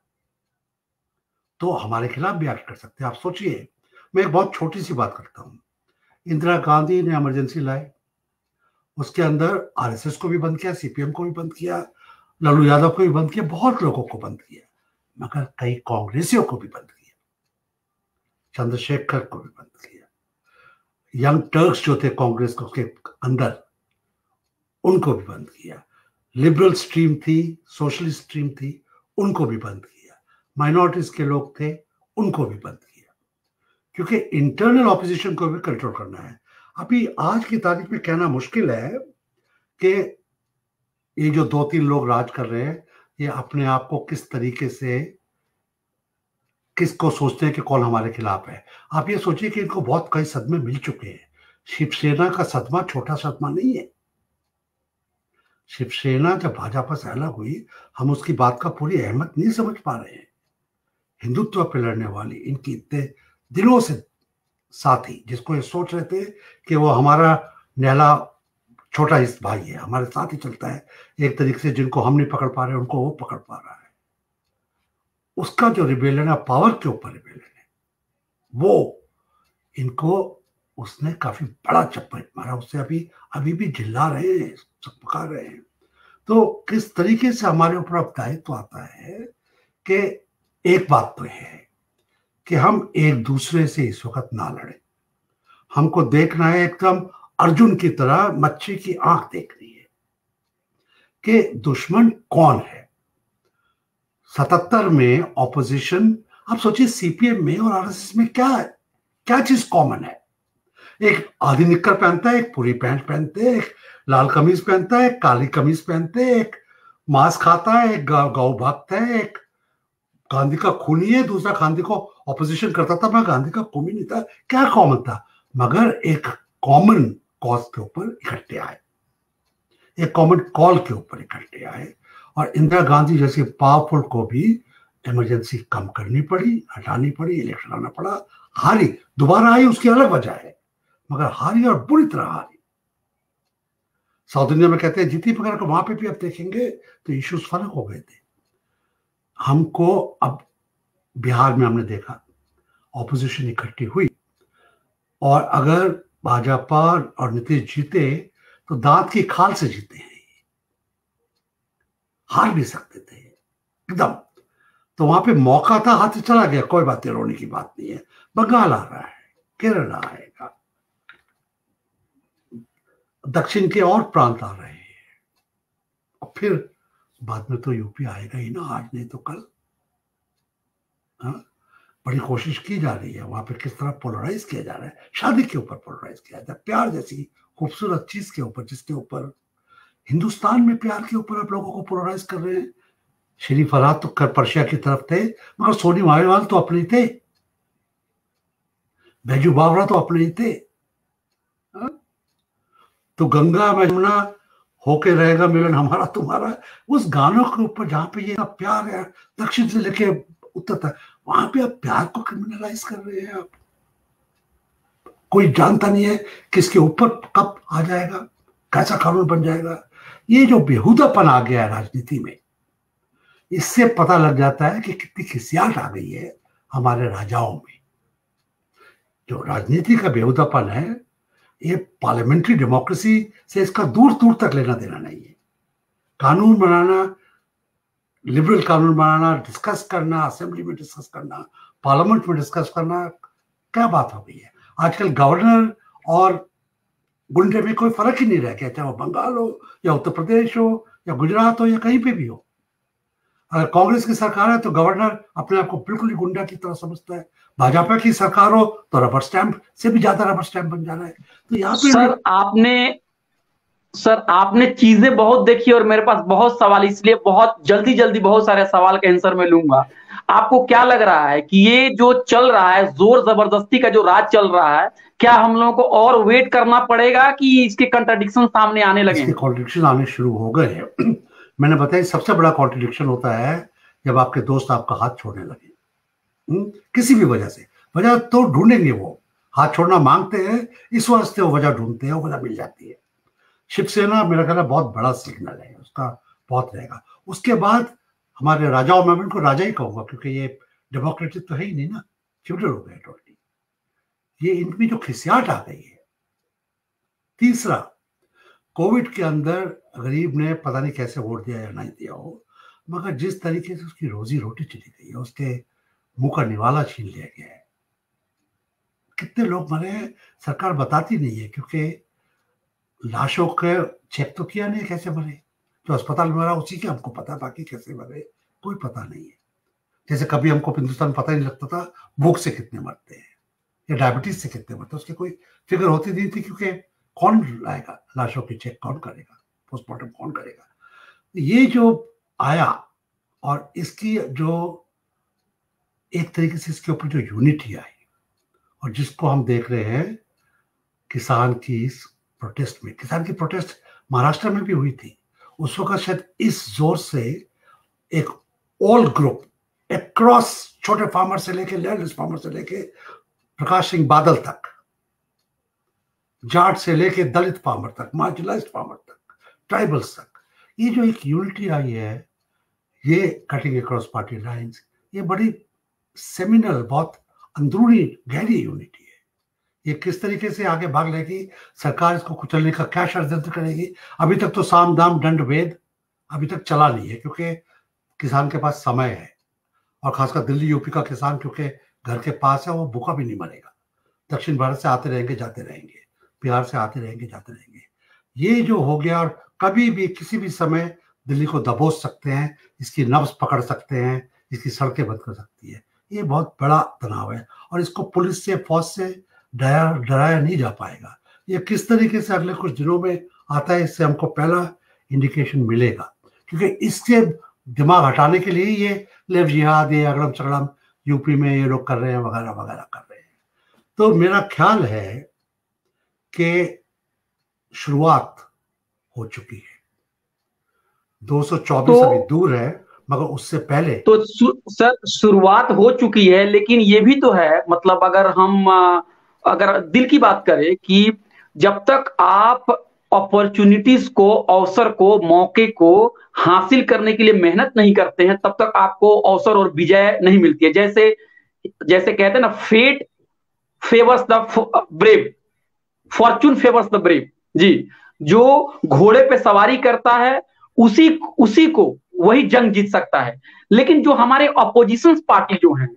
तो हमारे खिलाफ भी एक्ट कर सकते हैं। आप सोचिए, मैं एक बहुत छोटी सी बात करता हूँ, इंदिरा गांधी ने इमरजेंसी लाई, उसके अंदर आरएसएस को भी बंद किया, सीपीएम को भी बंद किया, लालू यादव को भी बंद किया, बहुत लोगों को बंद किया, मगर कई कांग्रेसियों को भी बंद किया। चंद्रशेखर को भी बंद किया। यंग टर्क्स जो थे कांग्रेस के अंदर, उनको भी बंद किया। लिबरल स्ट्रीम थी, सोशलिस्ट स्ट्रीम थी, उनको भी बंद किया। माइनॉरिटीज के लोग थे, उनको भी बंद किया, क्योंकि इंटरनल ऑपोजिशन को भी कंट्रोल करना है। अभी आज की तारीख में कहना मुश्किल है कि ये जो दो तीन लोग राज कर रहे हैं, ये अपने आप को किस तरीके से, किसको सोचते हैं कि कौन हमारे खिलाफ है। आप ये सोचिए कि इनको बहुत कई सदमे मिल चुके हैं। शिवसेना का सदमा छोटा सदमा नहीं है। शिवसेना जब भाजपा से अलग हुई, हम उसकी बात का पूरी अहमियत नहीं समझ पा रहे हैं। हिंदुत्व पर लड़ने वाली इनकी इतने दिलों से साथी, जिसको ये सोच रहे थे कि वो हमारा नेला छोटा इस भाई है, हमारे साथ ही चलता है, एक तरीके से जिनको हम नहीं पकड़ पा रहे उनको वो पकड़ पा रहा है। उसका जो रिबेलियन है, पावर के ऊपर रिबेलियन है, वो इनको उसने काफी बड़ा चपेट मारा। उससे अभी अभी भी झिल्ला रहे हैं, चकपका रहे हैं। तो किस तरीके से हमारे ऊपर अब दायित्व तो आता है कि एक बात तो है कि हम एक दूसरे से इस वक्त ना लड़े। हमको देखना है एकदम अर्जुन की तरह, मच्छी की आंख देख रही है कि दुश्मन कौन है। सतहत्तर में ऑपोजिशन, आप सोचिए सीपीएम में और आरएसएस में क्या क्या चीज कॉमन है। एक आधी निक्कर पहनता है, एक पूरी पैंट पहनते हैं, एक लाल कमीज पहनता है, एक काली कमीज पहनते हैं, एक मांस खाता है, एक गौ भागता है, एक गांधी का खूनी है, दूसरा गांधी को ऑपोजिशन करता था, मैं गांधी का खूनी नहीं था। क्या कॉमन था? मगर एक कॉमन कॉज के ऊपर इकट्ठे आए, एक कॉमन कॉल के ऊपर इकट्ठे आए। और इंदिरा गांधी जैसे पावरफुल को भी इमरजेंसी कम करनी पड़ी, हटानी पड़ी, इलेक्शन आना पड़ा, हारी, दोबारा आई, उसकी अलग वजह है, मगर हारी और बुरी तरह हारी। साउथ दुनिया में कहते हैं जीती वगैरह को, वहां पे भी आप देखेंगे तो इश्यूज फर्क हो गए थे। हमको अब बिहार में हमने देखा ऑपोजिशन इकट्ठी हुई, और अगर भाजपा और नीतीश जीते तो दांत की खाल से जीते हैं, हार भी सकते थे एकदम। तो वहां पे मौका था, हाथ से चला गया, कोई बात नहीं, रोने की बात नहीं है। बंगाल आ रहा है, केरल आएगा, दक्षिण के और प्रांत आ रहे हैं, और फिर बाद में तो यूपी आएगा ही ना, आज नहीं तो कल। हाँ, बड़ी कोशिश की जा रही है वहां पे, किस तरह पोलराइज किया जा रहा है, शादी के ऊपर पोलराइज किया जा रहा है, प्यार जैसी खूबसूरत चीज के ऊपर, जिसके ऊपर हिंदुस्तान में प्यार के ऊपर आप लोगों को पोलराइज कर रहे हैं। शरीफ फरात तो कर पर्शिया की तरफ थे, मगर सोनी मारीवाल तो अपने ही थे, बैजू बावरा तो अपने ही थे। हाँ? तो गंगा यमुना होके रहेगा मिलन हमारा तुम्हारा, उस गानों के ऊपर जहां पे ये प्यार है, दक्षिण से लेके उत्तर तक, वहां पे आप प्यार को क्रिमिनलाइज कर रहे हैं। आप, कोई जानता नहीं है किसके ऊपर कब आ जाएगा, कैसा कानून बन जाएगा। ये जो बेहुदापन आ गया है राजनीति में, इससे पता लग जाता है कि कितनी खिसियाट आ गई है हमारे राजाओं में। जो राजनीति का बेहुदापन है, ये पार्लियामेंट्री डेमोक्रेसी से इसका दूर दूर तक लेना देना नहीं है। कानून बनाना, लिबरल कानून बनाना, डिस्कस करना, असेंबली में डिस्कस करना, पार्लियामेंट में डिस्कस करना, क्या बात हो गई है। आजकल गवर्नर और गुंडे में कोई फर्क ही नहीं रह गया, चाहे वो बंगाल हो या उत्तर प्रदेश हो या गुजरात हो या कहीं पे भी हो। अगर कांग्रेस की सरकार है तो गवर्नर अपने आप को बिल्कुल गुंडा की तरह समझता है, भाजपा की सरकार हो तो रबर स्टैंप से भी ज्यादा रबर स्टैंप बन जा रहा है। तो यहाँ पे सर आपने सर आपने चीजें बहुत देखी, और मेरे पास बहुत सवाल, इसलिए बहुत जल्दी जल्दी बहुत सारे सवाल के आंसर में लूंगा। आपको क्या लग रहा है कि ये जो चल रहा है, जोर जबरदस्ती का जो राज चल रहा है, क्या हम लोगों को और वेट करना पड़ेगा कि इसके कंट्राडिक्शन सामने आने लगे? इसके कंट्राडिक्शन आने शुरू हो गए हैं। मैंने बताया सबसे बड़ा कंट्राडिक्शन होता है जब आपके दोस्त आपका हाथ छोड़ने लगे, हुँ? किसी भी वजह से, वजह तो ढूंढेंगे, वो हाथ छोड़ना मांगते हैं, इस वास्ते वो वजह ढूंढते हैं, वो वजह मिल जाती है। शिवसेना मेरा कहना बहुत बड़ा सिग्नल है, उसका बहुत रहेगा। उसके बाद हमारे राजाओं में, इनको राजा ही कहूंगा क्योंकि ये डेमोक्रेटिक तो है ही नहीं ना, फ्यूडल हो गए टोटली। ये इनमें जो खिसियाट आ गई है। तीसरा, कोविड के अंदर गरीब ने पता नहीं कैसे वोट दिया या नहीं दिया हो, मगर जिस तरीके से उसकी रोजी रोटी चली गई है, उसके मुंह का निवाला छीन लिया गया है, कितने लोग मरे हैं सरकार बताती नहीं है, क्योंकि लाशों के चेक तो किया नहीं कैसे मरे, तो अस्पताल में मरा उसी के हमको पता, बाकी कैसे मरे कोई पता नहीं है। जैसे कभी हमको हिंदुस्तान पता नहीं लगता था भूख से कितने मरते हैं या डायबिटीज से कितने मरते हैं, उसकी कोई फिगर होती नहीं थी, क्योंकि कौन लाएगा लाशों की चेक, कौन करेगा पोस्टमार्टम, कौन करेगा। ये जो आया और इसकी जो एक तरीके से इसके ऊपर जो यूनिटी आई और जिसको हम देख रहे हैं किसान की प्रोटेस्ट में, किसान की प्रोटेस्ट महाराष्ट्र में भी हुई थी उस वक्त, शायद इस जोर से एक ऑल ग्रुप एक्रॉस छोटे फार्मर से लेके लैंडलेस फार्मर से लेके प्रकाश सिंह बादल तक, जाट से लेके दलित फार्मर तक, मार्जिनलाइज्ड फार्मर तक, ट्राइबल्स तक, ये जो एक यूनिटी आई है, ये कटिंग एक्रॉस पार्टी लाइंस, ये बड़ी सेमिनल, बहुत अंदरूनी गहरी यूनिटी है। ये किस तरीके से आगे भाग लेगी, सरकार इसको कुचलने का क्या षड्यंत्र करेगी। अभी तक तो साम दाम दंड भेद अभी तक चला नहीं है, क्योंकि किसान के पास समय है और खासकर दिल्ली यूपी का किसान क्योंकि घर के पास है, वो भूखा भी नहीं मरेगा। दक्षिण भारत से आते रहेंगे जाते रहेंगे, बिहार से आते रहेंगे जाते रहेंगे। ये जो हो गया, और कभी भी किसी भी समय दिल्ली को दबोच सकते हैं, इसकी नब्ज पकड़ सकते हैं, इसकी सड़कें बंद कर सकती है। ये बहुत बड़ा तनाव है और इसको पुलिस से फौज से डराया डराया नहीं जा पाएगा। ये किस तरीके से अगले कुछ दिनों में आता है, इससे हमको पहला इंडिकेशन मिलेगा, क्योंकि इससे दिमाग हटाने के लिए ये लेव जिहाद, ये अगड़म चगड़म यूपी में ये लोग कर रहे हैं वगैरह वगैरह कर रहे हैं। तो मेरा ख्याल है कि शुरुआत हो चुकी है, दो सौ चौबीस तो, अभी दूर है, मगर उससे पहले तो सर शुरुआत हो चुकी है। लेकिन ये भी तो है, मतलब अगर हम अगर दिल की बात करें कि जब तक आप अपॉर्चुनिटीज को, अवसर को, मौके को हासिल करने के लिए मेहनत नहीं करते हैं, तब तक आपको अवसर और विजय नहीं मिलती है। जैसे जैसे कहते हैं ना, fate favours the brave, fortune favours the brave. जी, जो घोड़े पे सवारी करता है उसी उसी को वही जंग जीत सकता है। लेकिन जो हमारे अपोजिशन पार्टी जो हैं,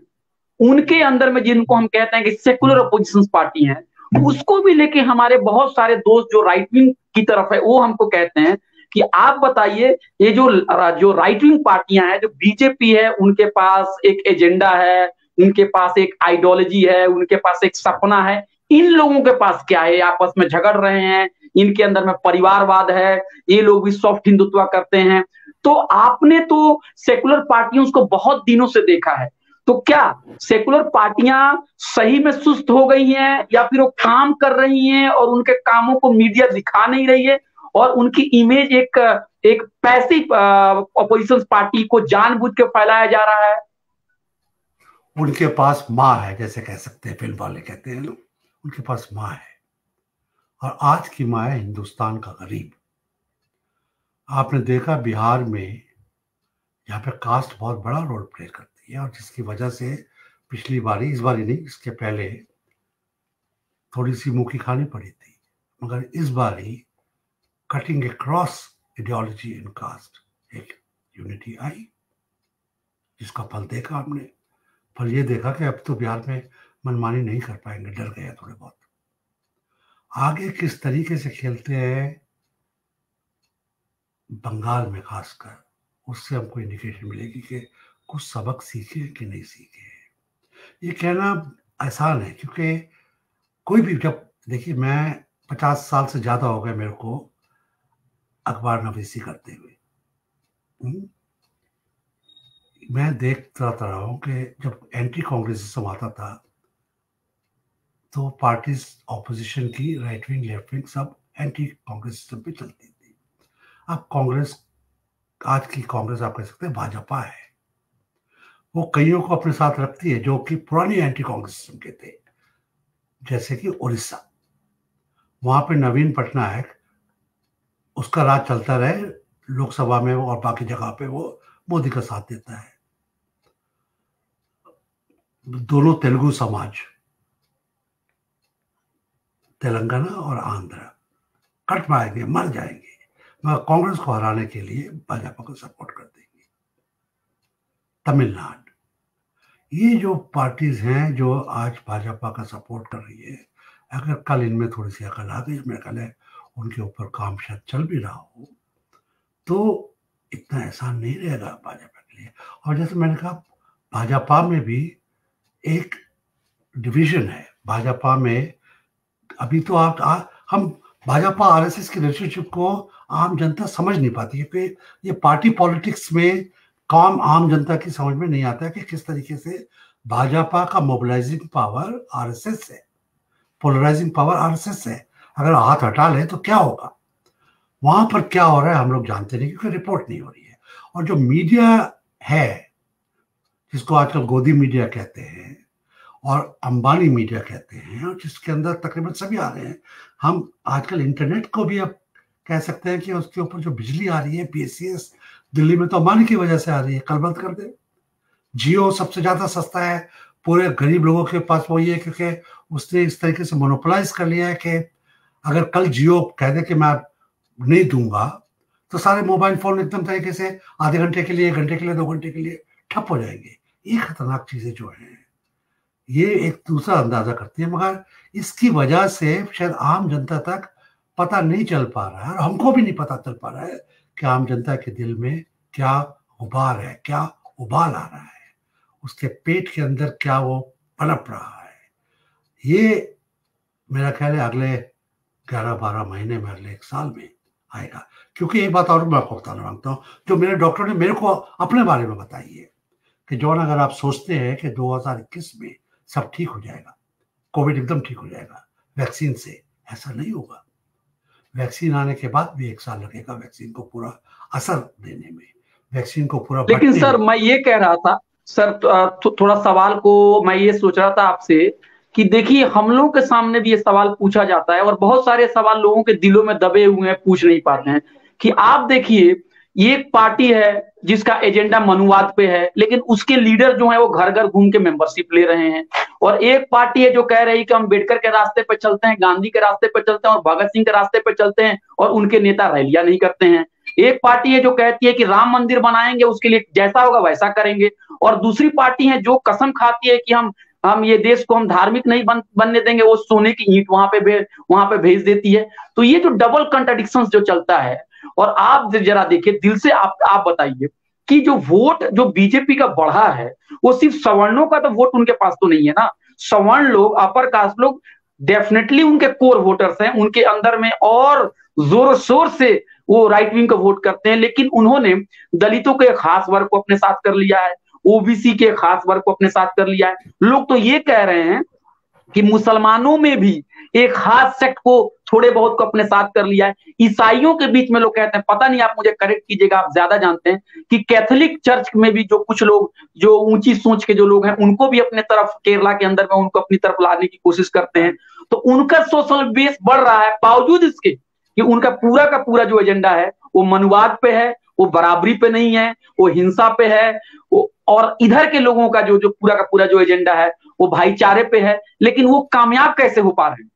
उनके अंदर में जिनको हम कहते हैं कि सेकुलर अपोजिशन पार्टी हैं, उसको भी लेके हमारे बहुत सारे दोस्त जो राइट विंग की तरफ है, वो हमको कहते हैं कि आप बताइए, ये जो जो राइट विंग पार्टियां हैं, जो बीजेपी है, उनके पास एक एजेंडा है, उनके पास एक आइडियोलॉजी है, उनके पास एक सपना है, इन लोगों के पास क्या है? आपस में झगड़ रहे हैं, इनके अंदर में परिवारवाद है, ये लोग भी सॉफ्ट हिंदुत्व करते हैं। तो आपने तो सेकुलर पार्टियों को बहुत दिनों से देखा है, तो क्या सेकुलर पार्टियां सही में सुस्त हो गई हैं, या फिर वो काम कर रही हैं और उनके कामों को मीडिया दिखा नहीं रही है, और उनकी इमेज एक एक पैसिव अपोजिशन पार्टी को जानबूझ के फैलाया जा रहा है? उनके पास माँ है, जैसे कह सकते हैं फिल्म वाले कहते हैं लोग, उनके पास माँ है, और आज की माँ है हिंदुस्तान का गरीब। आपने देखा बिहार में, यहाँ पे कास्ट बहुत बड़ा रोल प्ले करती है, और जिसकी वजह से पिछली बारी, इस बारी नहीं, इसके पहले थोड़ी सी मुक्की खानी पड़ी थी, मगर इस बारी cutting across ideology and caste एक यूनिटी आई, जिसका फल देखा हमने। फल ये देखा कि अब तो बिहार में मनमानी नहीं कर पाएंगे, डर गए थोड़े बहुत। आगे किस तरीके से खेलते हैं बंगाल में खासकर, उससे हमको इंडिकेशन मिलेगी कि कुछ सबक सीखे कि नहीं सीखे। ये कहना आसान है, क्योंकि कोई भी, जब देखिए मैं पचास साल से ज़्यादा हो गए मेरे को अखबार नवीसी करते हुए, मैं देखता रहा हूँ कि जब एंटी कांग्रेसिज्म आता था तो पार्टीज ऑपोजिशन की, राइट विंग लेफ्ट विंग, सब एंटी कांग्रेसिज्म पे चलती थी। अब कांग्रेस, आज की कांग्रेस आप कह सकते हैं भाजपा है, वो कईयों को अपने साथ रखती है जो कि पुरानी एंटी कांग्रेसिज्म के थे, जैसे कि उड़ीसा, वहाँ पे नवीन पटनायक, उसका राज चलता रहे लोकसभा में और बाकी जगह पे वो मोदी का साथ देता है। दोनों तेलुगु समाज, तेलंगाना और आंध्र, कट पाएंगे, मर जाएंगे, मगर कांग्रेस को हराने के लिए भाजपा को सपोर्ट कर देंगे। तमिलनाडु, ये जो पार्टीज हैं जो आज भाजपा का सपोर्ट कर रही है, अगर कल इनमें थोड़ी सी अकल आ गई, मेरा ख्याल है उनके ऊपर काम शायद चल भी रहा हो, तो इतना आसान नहीं रहेगा भाजपा के लिए। और जैसे मैंने कहा, भाजपा में भी एक डिवीजन है। भाजपा में अभी तो आप आ, हम भाजपा आरएसएस की रिलेशनशिप को आम जनता समझ नहीं पाती है, क्योंकि ये पार्टी पॉलिटिक्स में काम आम जनता की समझ में नहीं आता है कि किस तरीके से भाजपा का मोबिलाइजिंग पावर आरएसएस है, पोलराइजिंग पावर आरएसएस है। अगर हाथ हटा ले तो क्या होगा, वहां पर क्या हो रहा है हम लोग जानते नहीं, क्योंकि रिपोर्ट नहीं हो रही है। और जो मीडिया है, जिसको आजकल गोदी मीडिया कहते हैं और अंबानी मीडिया कहते हैं, और जिसके अंदर तकरीबन सभी आ रहे हैं, हम आजकल इंटरनेट को भी अब कह सकते हैं कि उसके ऊपर जो बिजली आ रही है, बीएसएस दिल्ली में तो अंबानी की वजह से आ रही है, कल बंद कर दे। जियो सबसे ज़्यादा सस्ता है, पूरे गरीब लोगों के पास वही है, क्योंकि उसने इस तरीके से मोनोपोलाइज कर लिया है कि अगर कल जियो कह दे कि मैं नहीं दूंगा तो सारे मोबाइल फ़ोन एकदम तरीके से आधे घंटे के लिए, एक घंटे के लिए, दो घंटे के लिए ठप हो जाएंगे। ये खतरनाक चीज़ें जो हैं, ये एक दूसरा अंदाज़ा करती है, मगर इसकी वजह से शायद आम जनता तक पता नहीं चल पा रहा है, और हमको भी नहीं पता चल पा रहा है कि आम जनता के दिल में क्या उबाल है, क्या उबाल आ रहा है, उसके पेट के अंदर क्या वो पनप रहा है। ये मेरा ख्याल है अगले ग्यारह बारह महीने में, अगले एक साल में आएगा। क्योंकि एक बात और मैं आपको बताना मांगता हूँ, जो मेरे डॉक्टर ने मेरे को अपने बारे में बताई है कि जॉन, अगर आप सोचते हैं कि दो हज़ार इक्कीस में सब ठीक हो जाएगा, कोविड एकदम ठीक हो जाएगा वैक्सीन से, ऐसा नहीं होगा। वैक्सीन आने के बाद भी एक साल लगेगा वैक्सीन को पूरा असर देने में, वैक्सीन को पूरा। लेकिन सर मैं ये कह रहा था सर, थो, थोड़ा सवाल को मैं ये सोच रहा था आपसे कि देखिए, हम लोगों के सामने भी ये सवाल पूछा जाता है और बहुत सारे सवाल लोगों के दिलों में दबे हुए हैं, पूछ नहीं पा रहे हैं। कि आप देखिए, ये एक पार्टी है जिसका एजेंडा मनुवाद पे है, लेकिन उसके लीडर जो है वो घर घर घूम के मेंबरशिप ले रहे हैं। और एक पार्टी है जो कह रही है कि अंबेडकर के रास्ते पे चलते हैं, गांधी के रास्ते पे चलते हैं और भगत सिंह के रास्ते पे चलते हैं, और उनके नेता रैलियां नहीं करते हैं। एक पार्टी है जो कहती है कि राम मंदिर बनाएंगे, उसके लिए जैसा होगा वैसा करेंगे, और दूसरी पार्टी है जो कसम खाती है कि हम हम ये देश को हम धार्मिक नहीं बन, बनने देंगे, वो सोने की ईंट वहां पे वहां पे भेज देती है। तो ये जो डबल कंट्राडिक्शंस जो चलता है, और आप जरा देखिए दिल से, आप आप बताइए कि जो वोट जो बीजेपी का बढ़ा है वो सिर्फ सवर्णों का तो वोट उनके पास तो नहीं है ना। सवर्ण लोग, अपर कास्ट लोग डेफिनेटली उनके कोर वोटर्स हैं, उनके अंदर में और जोर शोर से वो राइट विंग का वोट करते हैं, लेकिन उन्होंने दलितों के खास वर्ग को अपने साथ कर लिया है, ओबीसी के खास वर्ग को अपने साथ कर लिया है। लोग तो ये कह रहे हैं कि मुसलमानों में भी एक खास सेक्ट को थोड़े बहुत को अपने साथ कर लिया है। ईसाइयों के बीच में लोग कहते हैं, पता नहीं आप मुझे करेक्ट कीजिएगा, आप ज्यादा जानते हैं, कि कैथोलिक चर्च में भी जो कुछ लोग, जो ऊंची सोच के जो लोग हैं, उनको भी अपने तरफ, केरला के अंदर में उनको अपनी तरफ लाने की कोशिश करते हैं। तो उनका सोशल बेस बढ़ रहा है, बावजूद इसके कि उनका पूरा का पूरा जो एजेंडा है वो मनुवाद पे है, वो बराबरी पे नहीं है, वो हिंसा पे है, वो, और इधर के लोगों का जो जो पूरा का पूरा जो एजेंडा है वो भाईचारे पे है। लेकिन वो कामयाब कैसे हो पा रहे हैं?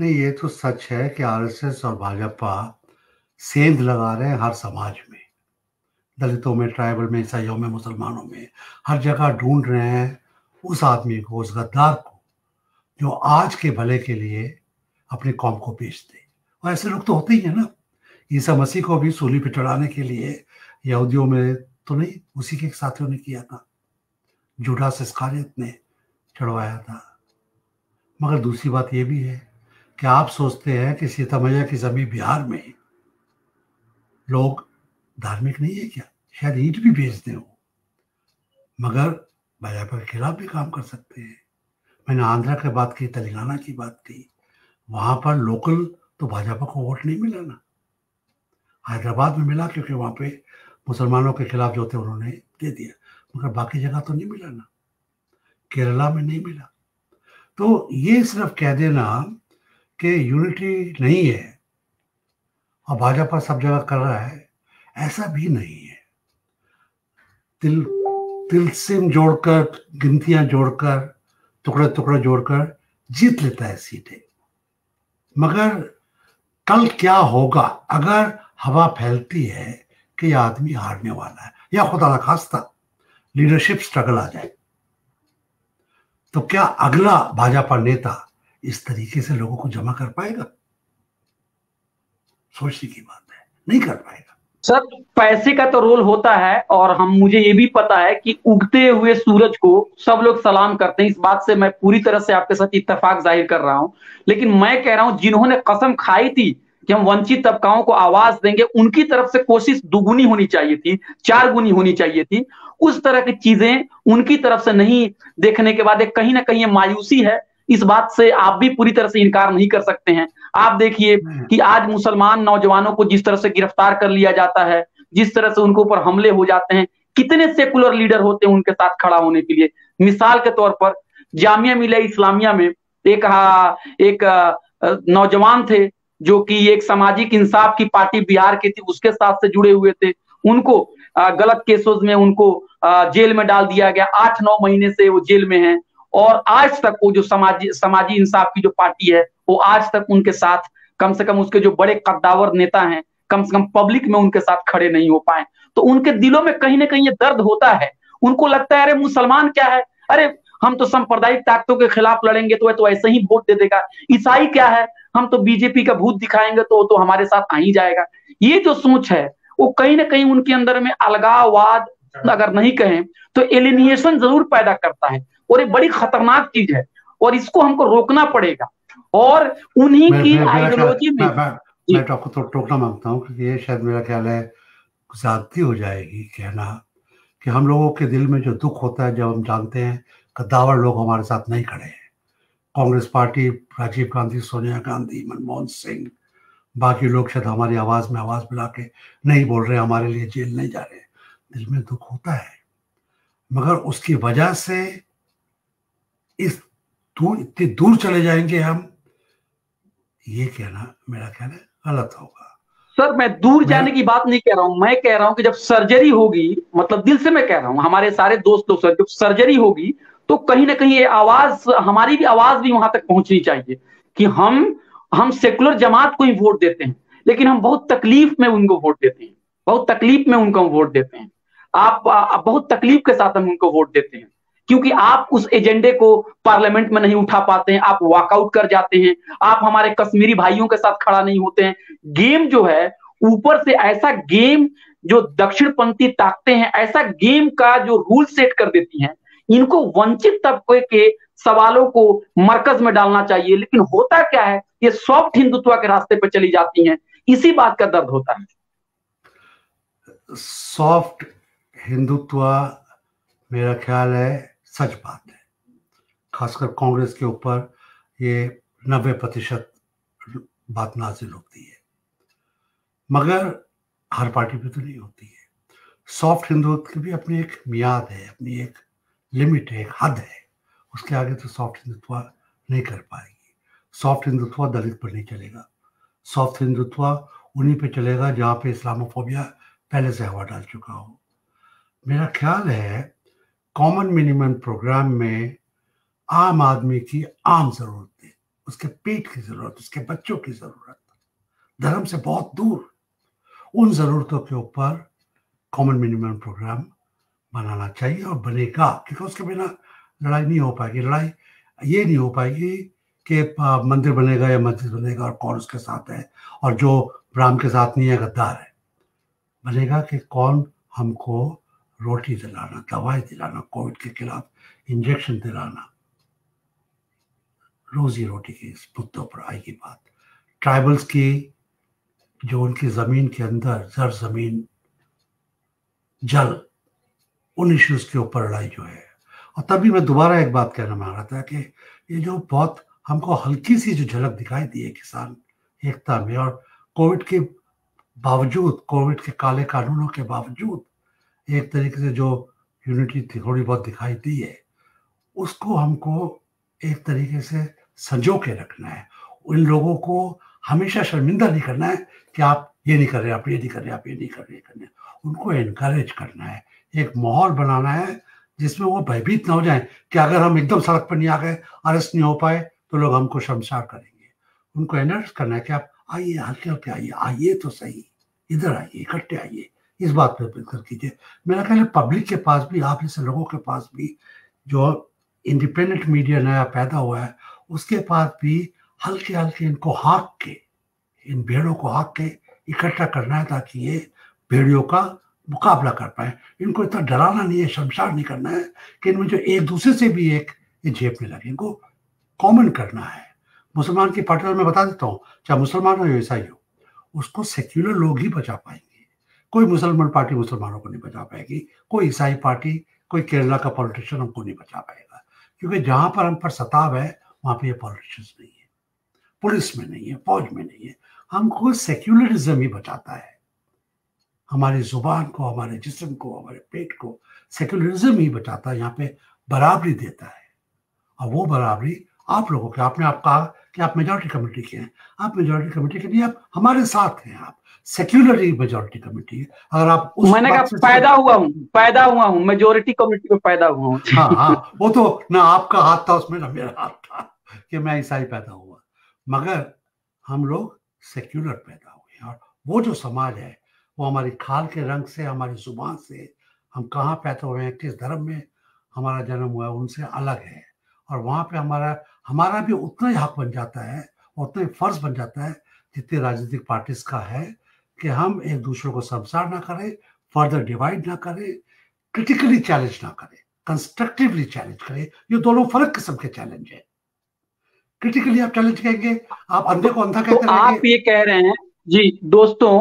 नहीं, ये तो सच है कि आरएसएस और भाजपा सेंध लगा रहे हैं हर समाज में, दलितों में, ट्राइबल में, ईसाइयों में, मुसलमानों में, हर जगह ढूंढ रहे हैं उस आदमी को, उस गद्दार को जो आज के भले के लिए अपनी कौम को बेच दे। और ऐसे लोग तो होते ही हैं ना। ईसा मसीह को भी सूली पे चढ़ाने के लिए यहूदियों में तो नहीं, उसी के साथियों ने किया था, जुडास इस्कारियत ने चढ़वाया था। मगर दूसरी बात यह भी है कि आप सोचते हैं कि सीता मैया की जमीन बिहार में लोग धार्मिक नहीं है क्या? शायद ईंट भी बेचते हो, मगर भाजपा के खिलाफ भी काम कर सकते हैं। मैंने आंध्रा की बात की, तेलंगाना की बात की, वहाँ पर लोकल तो भाजपा को वोट नहीं मिला ना। हैदराबाद में मिला, क्योंकि वहाँ पे मुसलमानों के खिलाफ जो थे उन्होंने दे दिया, मगर बाकी जगह तो नहीं मिला ना, केरला में नहीं मिला। तो ये सिर्फ कह देना कि यूनिटी नहीं है और भाजपा सब जगह कर रहा है, ऐसा भी नहीं है। तिल तिल सिम जोड़कर, गिनतियाँ जोड़कर, टुकड़े टुकड़े जोड़कर जीत लेता है सीटें, मगर कल क्या होगा अगर हवा फैलती है कि यह आदमी हारने वाला है, या खुदा न खास्ता लीडरशिप स्ट्रगल आ जाए। तो क्या अगला भाजपा नेता इस तरीके से लोगों को जमा कर पाएगा? सोचने की बात है, नहीं कर पाएगा। सर, पैसे का तो रोल होता है और हम मुझे ये भी पता है कि उगते हुए सूरज को सब लोग सलाम करते हैं, इस बात से मैं पूरी तरह से आपके साथ इत्तेफाक जाहिर कर रहा हूं। लेकिन मैं कह रहा हूं जिन्होंने कसम खाई थी कि हम वंचित तबकाओं को आवाज देंगे, उनकी तरफ से कोशिश दुगुनी होनी चाहिए थी, चार गुनी होनी चाहिए थी। उस तरह की चीजें उनकी तरफ से नहीं देखने के बाद कहीं ना कहीं मायूसी है, इस बात से आप भी पूरी तरह से इनकार नहीं कर सकते हैं। आप देखिए कि आज मुसलमान नौजवानों को जिस तरह से गिरफ्तार कर लिया जाता है, जिस तरह से उनके ऊपर हमले हो जाते हैं, कितने सेकुलर लीडर होते हैं उनके साथ खड़ा होने के लिए। मिसाल के तौर पर जामिया मिलिया इस्लामिया में एक हा, एक नौजवान थे जो कि एक सामाजिक इंसाफ की पार्टी बिहार की थी, उसके साथ से जुड़े हुए थे। उनको गलत केसेस में उनको जेल में डाल दिया गया, आठ नौ महीने से वो जेल में हैं और आज तक वो जो समाजी समाजी इंसाफ की जो पार्टी है वो आज तक उनके साथ, कम से कम उसके जो बड़े कद्दावर नेता हैं, कम से कम पब्लिक में उनके साथ खड़े नहीं हो पाए। तो उनके दिलों में कहीं ना कहीं ये दर्द होता है, उनको लगता है अरे मुसलमान क्या है, अरे हम तो सांप्रदायिक ताकतों के खिलाफ लड़ेंगे तो तो ऐसे ही वोट दे देगा, ईसाई क्या है, हम तो बीजेपी का भूत दिखाएंगे तो तो हमारे साथ आ ही जाएगा। ये जो सोच है वो कहीं ना कहीं उनके अंदर में अलगाववाद अगर नहीं कहें तो एलिनिएशन जरूर पैदा करता है और ये बड़ी खतरनाक चीज है और इसको हमको रोकना पड़ेगा। और उन्हीं की आइडियोलॉजी में मैं आपको तो टोकना मांगता हूँ क्योंकि ये शायद मेरा ख्याल है जाती हो जाएगी कहना कि हम लोगों के दिल में जो दुख होता है जब हम जानते हैं कद्दावर लोग हमारे साथ नहीं खड़े हैं, कांग्रेस पार्टी, राजीव गांधी, सोनिया गांधी, मनमोहन सिंह, बाकी लोग शायद हमारी आवाज़ में आवाज़ मिला के नहीं बोल रहे, हमारे लिए जेल नहीं जा रहे, दिल में दुख होता है। मगर उसकी वजह से इस दूर इतनी दूर चले जाएंगे हम, ये कहना मेरा ख्याल है गलत होगा। सर, मैं दूर जाने की बात नहीं कह रहा हूं, मैं कह रहा हूं कि जब सर्जरी होगी, मतलब दिल से मैं कह रहा हूं, हमारे सारे दोस्त लोग, सर जब सर्जरी होगी तो कहीं ना कहीं ये आवाज, हमारी भी आवाज भी वहां तक पहुंचनी चाहिए कि हम हम सेकुलर जमात को ही वोट देते हैं लेकिन हम बहुत तकलीफ में उनको वोट देते हैं, बहुत तकलीफ में उनको हम वोट देते हैं, आप, आप बहुत तकलीफ के साथ हम उनको वोट देते हैं क्योंकि आप उस एजेंडे को पार्लियामेंट में नहीं उठा पाते हैं, आप वॉकआउट कर जाते हैं, आप हमारे कश्मीरी भाइयों के साथ खड़ा नहीं होते हैं। गेम जो है ऊपर से ऐसा गेम जो दक्षिणपंथी ताकते हैं, ऐसा गेम का जो रूल सेट कर देती हैं, इनको वंचित तबके के सवालों को मरकज में डालना चाहिए। लेकिन होता क्या है, ये सॉफ्ट हिंदुत्व के रास्ते पर चली जाती हैं, इसी बात का दर्द होता है। सॉफ्ट हिंदुत्व मेरा ख्याल है सच बात है, खासकर कांग्रेस के ऊपर ये नब्बे प्रतिशत बात नाजिल होती है, मगर हर पार्टी पे तो नहीं होती है। सॉफ्ट हिंदुत्व की भी अपनी एक मियाद है, अपनी एक लिमिट है, एक हद है, उसके आगे तो सॉफ्ट हिंदुत्व नहीं कर पाएगी। सॉफ्ट हिंदुत्व दलित पर नहीं चलेगा, सॉफ्ट हिंदुत्व उन्हीं पे चलेगा जहाँ पे इस्लामोफोबिया पहले से हवा डाल चुका हो। मेरा ख्याल है कॉमन मिनिमम प्रोग्राम में आम आदमी की आम ज़रूरतें, उसके पेट की ज़रूरत, उसके बच्चों की ज़रूरत, धर्म से बहुत दूर, उन ज़रूरतों के ऊपर कॉमन मिनिमम प्रोग्राम बनाना चाहिए और बनेगा क्योंकि उसके बिना लड़ाई नहीं हो पाएगी। लड़ाई ये नहीं हो पाएगी कि मंदिर बनेगा या मस्जिद बनेगा और कौन उसके साथ है और जो राम के साथ नहीं है गद्दार है। बनेगा कि कौन हमको रोटी दिलाना, दवाई दिलाना, कोविड के खिलाफ इंजेक्शन दिलाना, रोजी रोटी के इस मुद्दों पर आएगी बात। ट्राइबल्स की जो उनकी ज़मीन के अंदर जर ज़मीन जल, उन इश्यूज के ऊपर लड़ाई जो है। और तभी मैं दोबारा एक बात कहना मांग रहा था कि ये जो बहुत हमको हल्की सी जो झलक दिखाई दी है किसान एकता में और कोविड के बावजूद, कोविड के काले कानूनों के बावजूद एक तरीके से जो यूनिटी थी थोड़ी बहुत दिखाई दी है, उसको हमको एक तरीके से संजो के रखना है। उन लोगों को हमेशा शर्मिंदा नहीं करना है कि आप ये नहीं कर रहे, आप ये नहीं कर रहे, आप ये नहीं कर रहे, करने उनको एनकरेज करना है, एक माहौल बनाना है जिसमें वो भयभीत ना हो जाए कि अगर हम एकदम सड़क पर नहीं आ गए, अरेस्ट नहीं हो पाए तो लोग हमको शर्मसार करेंगे। उनको एनकरेज करना है कि आप आइए, हल्के हल्के आइए, आइए तो सही, इधर आइए, इकट्ठे आइए, इस बात पर बिल्कुल कीजिए। मेरा ख्याल है पब्लिक के पास भी, आप जैसे लोगों के पास भी, जो इंडिपेंडेंट मीडिया नया पैदा हुआ है उसके पास भी हल्के हल्के इनको हाँक के, इन भेड़ों को हाँक के इकट्ठा करना है ताकि ये भेड़ियों का मुकाबला कर पाए। इनको इतना डराना नहीं है, शमशार नहीं करना है कि इनमें जो एक दूसरे से भी एक झेपने लगे। इनको कॉमन करना है। मुसलमान की पार्टी में बता देता हूँ, चाहे मुसलमान हो या ईसाई हो, उसको सेक्युलर लोग ही बचा पाएंगे। कोई मुसलमान पार्टी मुसलमानों को नहीं बचा पाएगी, कोई ईसाई पार्टी, कोई केरला का पॉलिटिशियन हमको नहीं बचा पाएगा, क्योंकि जहाँ पर हम पर सताव है वहाँ पर ये पॉलिटिशियंस नहीं है, पुलिस में नहीं है, फौज में नहीं है। हमको सेक्युलरिज्म ही बचाता है, हमारी जुबान को, हमारे जिस्म को, हमारे पेट को सेक्युलरिज्म ही बचाता है। यहाँ पे बराबरी देता है, और वो बराबरी आप लोगों के, आपने आप कहा कि आप मेजॉरिटी कमेटी के हैं, आप मेजॉरिटी कमेटी के लिए आप हमारे साथ हैं, आप सेक्युलर मेजॉरिटी कमेटी है। अगर आप उस मैंने कहा पैदा हुआ हूँ पैदा हुआ हूँ मेजॉरिटी कमेटी में पैदा हुआ हूँ। हाँ हाँ, वो तो ना आपका हाथ था उसमें ना मेरा हाथ था कि मैं ईसाई पैदा हुआ, मगर हम लोग सेक्युलर पैदा हुए हैं। और वो जो समाज है वो हमारी खाल के रंग से, हमारी जुबान से, हम कहाँ पैदा हुए हैं, किस धर्म में हमारा जन्म हुआ है, उनसे अलग है। और वहाँ पे हमारा हमारा भी उतना ही हक बन जाता है, उतना ही फर्ज बन जाता है जितने राजनीतिक पार्टीज का है कि हम एक दूसरे को शमसार ना करें, फर्दर डिवाइड ना करें, क्रिटिकली चैलेंज ना करें, कंस्ट्रक्टिवली चैलेंज करें। ये दोनों फर्क किस्म के चैलेंज है। क्रिटिकली आप चैलेंज कहेंगे, आप अंधे को अंधा कहते हैं। तो आप ये कह रहे हैं जी दोस्तों,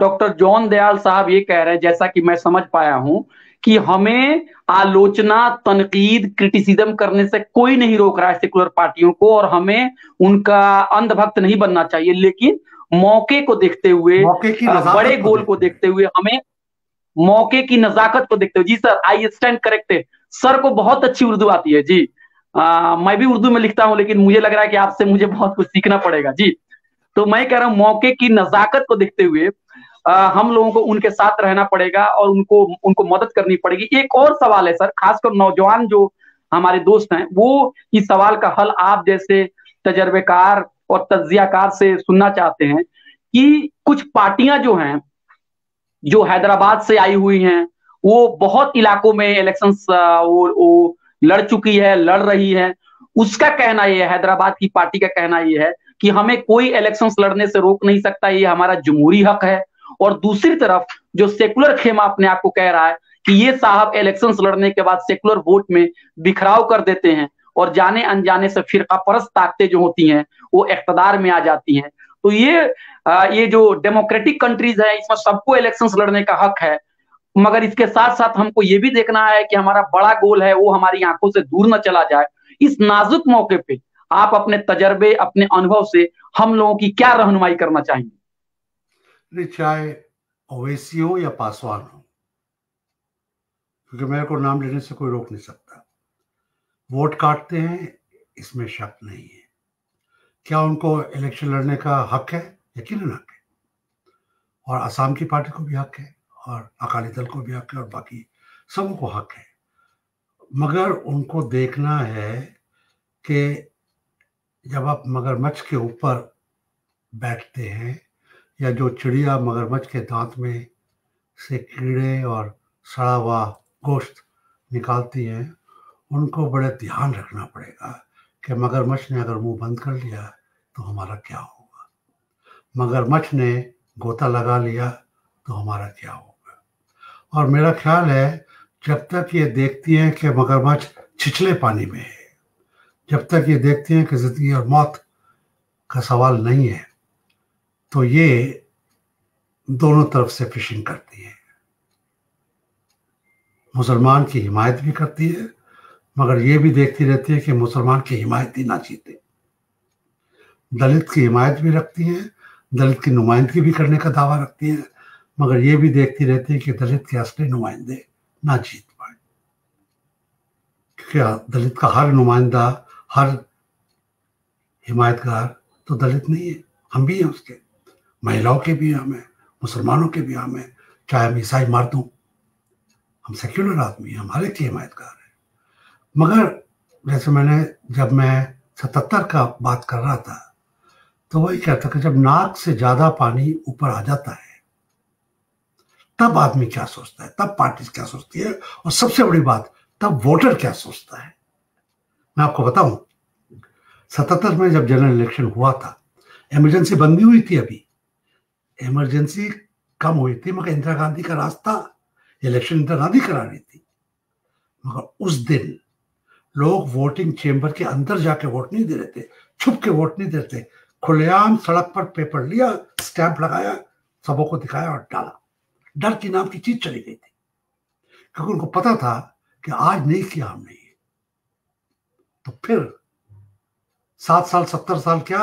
डॉक्टर जॉन दयाल साहब ये कह रहे हैं, जैसा कि मैं समझ पाया हूँ, कि हमें आलोचना, तनकीद, क्रिटिसिज्म करने से कोई नहीं रोक रहा है सेकुलर पार्टियों को, और हमें उनका अंधभक्त नहीं बनना चाहिए, लेकिन मौके को देखते हुए, बड़े गोल को देखते हुए, हमें मौके की नजाकत को देखते हुए। जी sir, I stand corrected. Sir को बहुत अच्छी उर्दू आती है जी, आ, मैं भी उर्दू में लिखता हूँ, लेकिन मुझे लग रहा है कि आपसे मुझे बहुत कुछ सीखना पड़ेगा जी। तो मैं कह रहा हूँ मौके की नजाकत को देखते हुए आ, हम लोगों को उनके साथ रहना पड़ेगा और उनको उनको मदद करनी पड़ेगी। एक और सवाल है सर, खासकर नौजवान जो हमारे दोस्त हैं, वो इस सवाल का हल आप जैसे तजर्बेकार और तज्जियाकार से सुनना चाहते हैं कि कुछ पार्टियां जो हैं, जो हैदराबाद से आई हुई हैं, वो बहुत इलाकों में इलेक्शंस वो, वो लड़ चुकी है, लड़ रही है। उसका कहना यह है, हैदराबाद की पार्टी का कहना यह है कि हमें कोई इलेक्शंस लड़ने से रोक नहीं सकता, ये हमारा जमहूरी हक है। और दूसरी तरफ जो सेकुलर खेमा अपने आप को कह रहा है कि ये साहब इलेक्शंस लड़ने के बाद सेकुलर वोट में बिखराव कर देते हैं और जाने अनजाने से फिरका परस्त ताकतें जो होती हैं वो इख्तदार में आ जाती हैं। तो ये ये जो डेमोक्रेटिक कंट्रीज है, इसमें सबको इलेक्शंस लड़ने का हक है, मगर इसके साथ साथ हमको ये भी देखना है कि हमारा बड़ा गोल है वो हमारी आंखों से दूर न चला जाए। इस नाजुक मौके पे आप अपने तजर्बे, अपने अनुभव से हम लोगों की क्या रहनुमाई करना चाहेंगे? चाहे ओवैसी हो या पासवान हो, क्योंकि मेरे को नाम लेने से कोई रोक नहीं सकता। वोट काटते हैं, इसमें शक नहीं है। क्या उनको इलेक्शन लड़ने का हक है? यकीनन हक है, और असम की पार्टी को भी हक है, और अकाली दल को भी हक है, और बाकी सबको हक है। मगर उनको देखना है कि जब आप मगरमच्छ के ऊपर बैठते हैं, या जो चिड़िया मगरमच्छ के दांत में से कीड़े और सड़ा हुआ गोश्त निकालती हैं, उनको बड़े ध्यान रखना पड़ेगा कि मगरमच्छ ने अगर मुंह बंद कर लिया तो हमारा क्या होगा, मगरमच्छ ने गोता लगा लिया तो हमारा क्या होगा। और मेरा ख्याल है जब तक ये देखती हैं कि मगरमच्छ छिछले पानी में है, जब तक ये देखती हैं कि जिंदगी और मौत का सवाल नहीं है, तो ये दोनों तरफ से फिशिंग करती है। मुसलमान की हिमायत भी करती है, मगर ये भी देखती रहती है कि मुसलमान की हिमायत ही ना जीते। दलित की हिमायत भी रखती है, दलित की नुमाइंदगी भी करने का दावा रखती है, मगर ये भी देखती रहती है कि दलित के असली नुमाइंदे ना जीत पाए, क्योंकि दलित का हर नुमाइंदा, हर हिमायतगार तो दलित नहीं है। हम भी हैं उसके, महिलाओं के भी हम हैं, मुसलमानों के भी हम हैं, चाहे हम ईसाई मर्द हों, हम सेक्युलर आदमी हैं, हम हर एक की हिमायतगार हैं। मगर जैसे मैंने, जब मैं सतहत्तर का बात कर रहा था, तो वही कहता कि जब नाक से ज़्यादा पानी ऊपर आ जाता है तब आदमी क्या सोचता है, तब पार्टी क्या सोचती है, और सबसे बड़ी बात तब वोटर क्या सोचता है। मैं आपको बताऊं, सतहत्तर में जब जनरल इलेक्शन हुआ था, इमरजेंसी बंदी हुई थी, अभी इमरजेंसी कम हुई थी, मगर इंदिरा गांधी का रास्ता, इलेक्शन इंदिरा गांधी करा रही थी, मगर उस दिन लोग वोटिंग चेंबर के अंदर जाके वोट नहीं दे रहे थे, छुप के वोट नहीं दे रहे थे, खुलेआम सड़क पर पेपर लिया, स्टैंप लगाया, सबों को दिखाया और डाला। डर की नाम की चीज चली गई थी, क्योंकि उनको पता था कि आज नहीं किया हमने ये तो फिर सात साल सत्तर साल क्या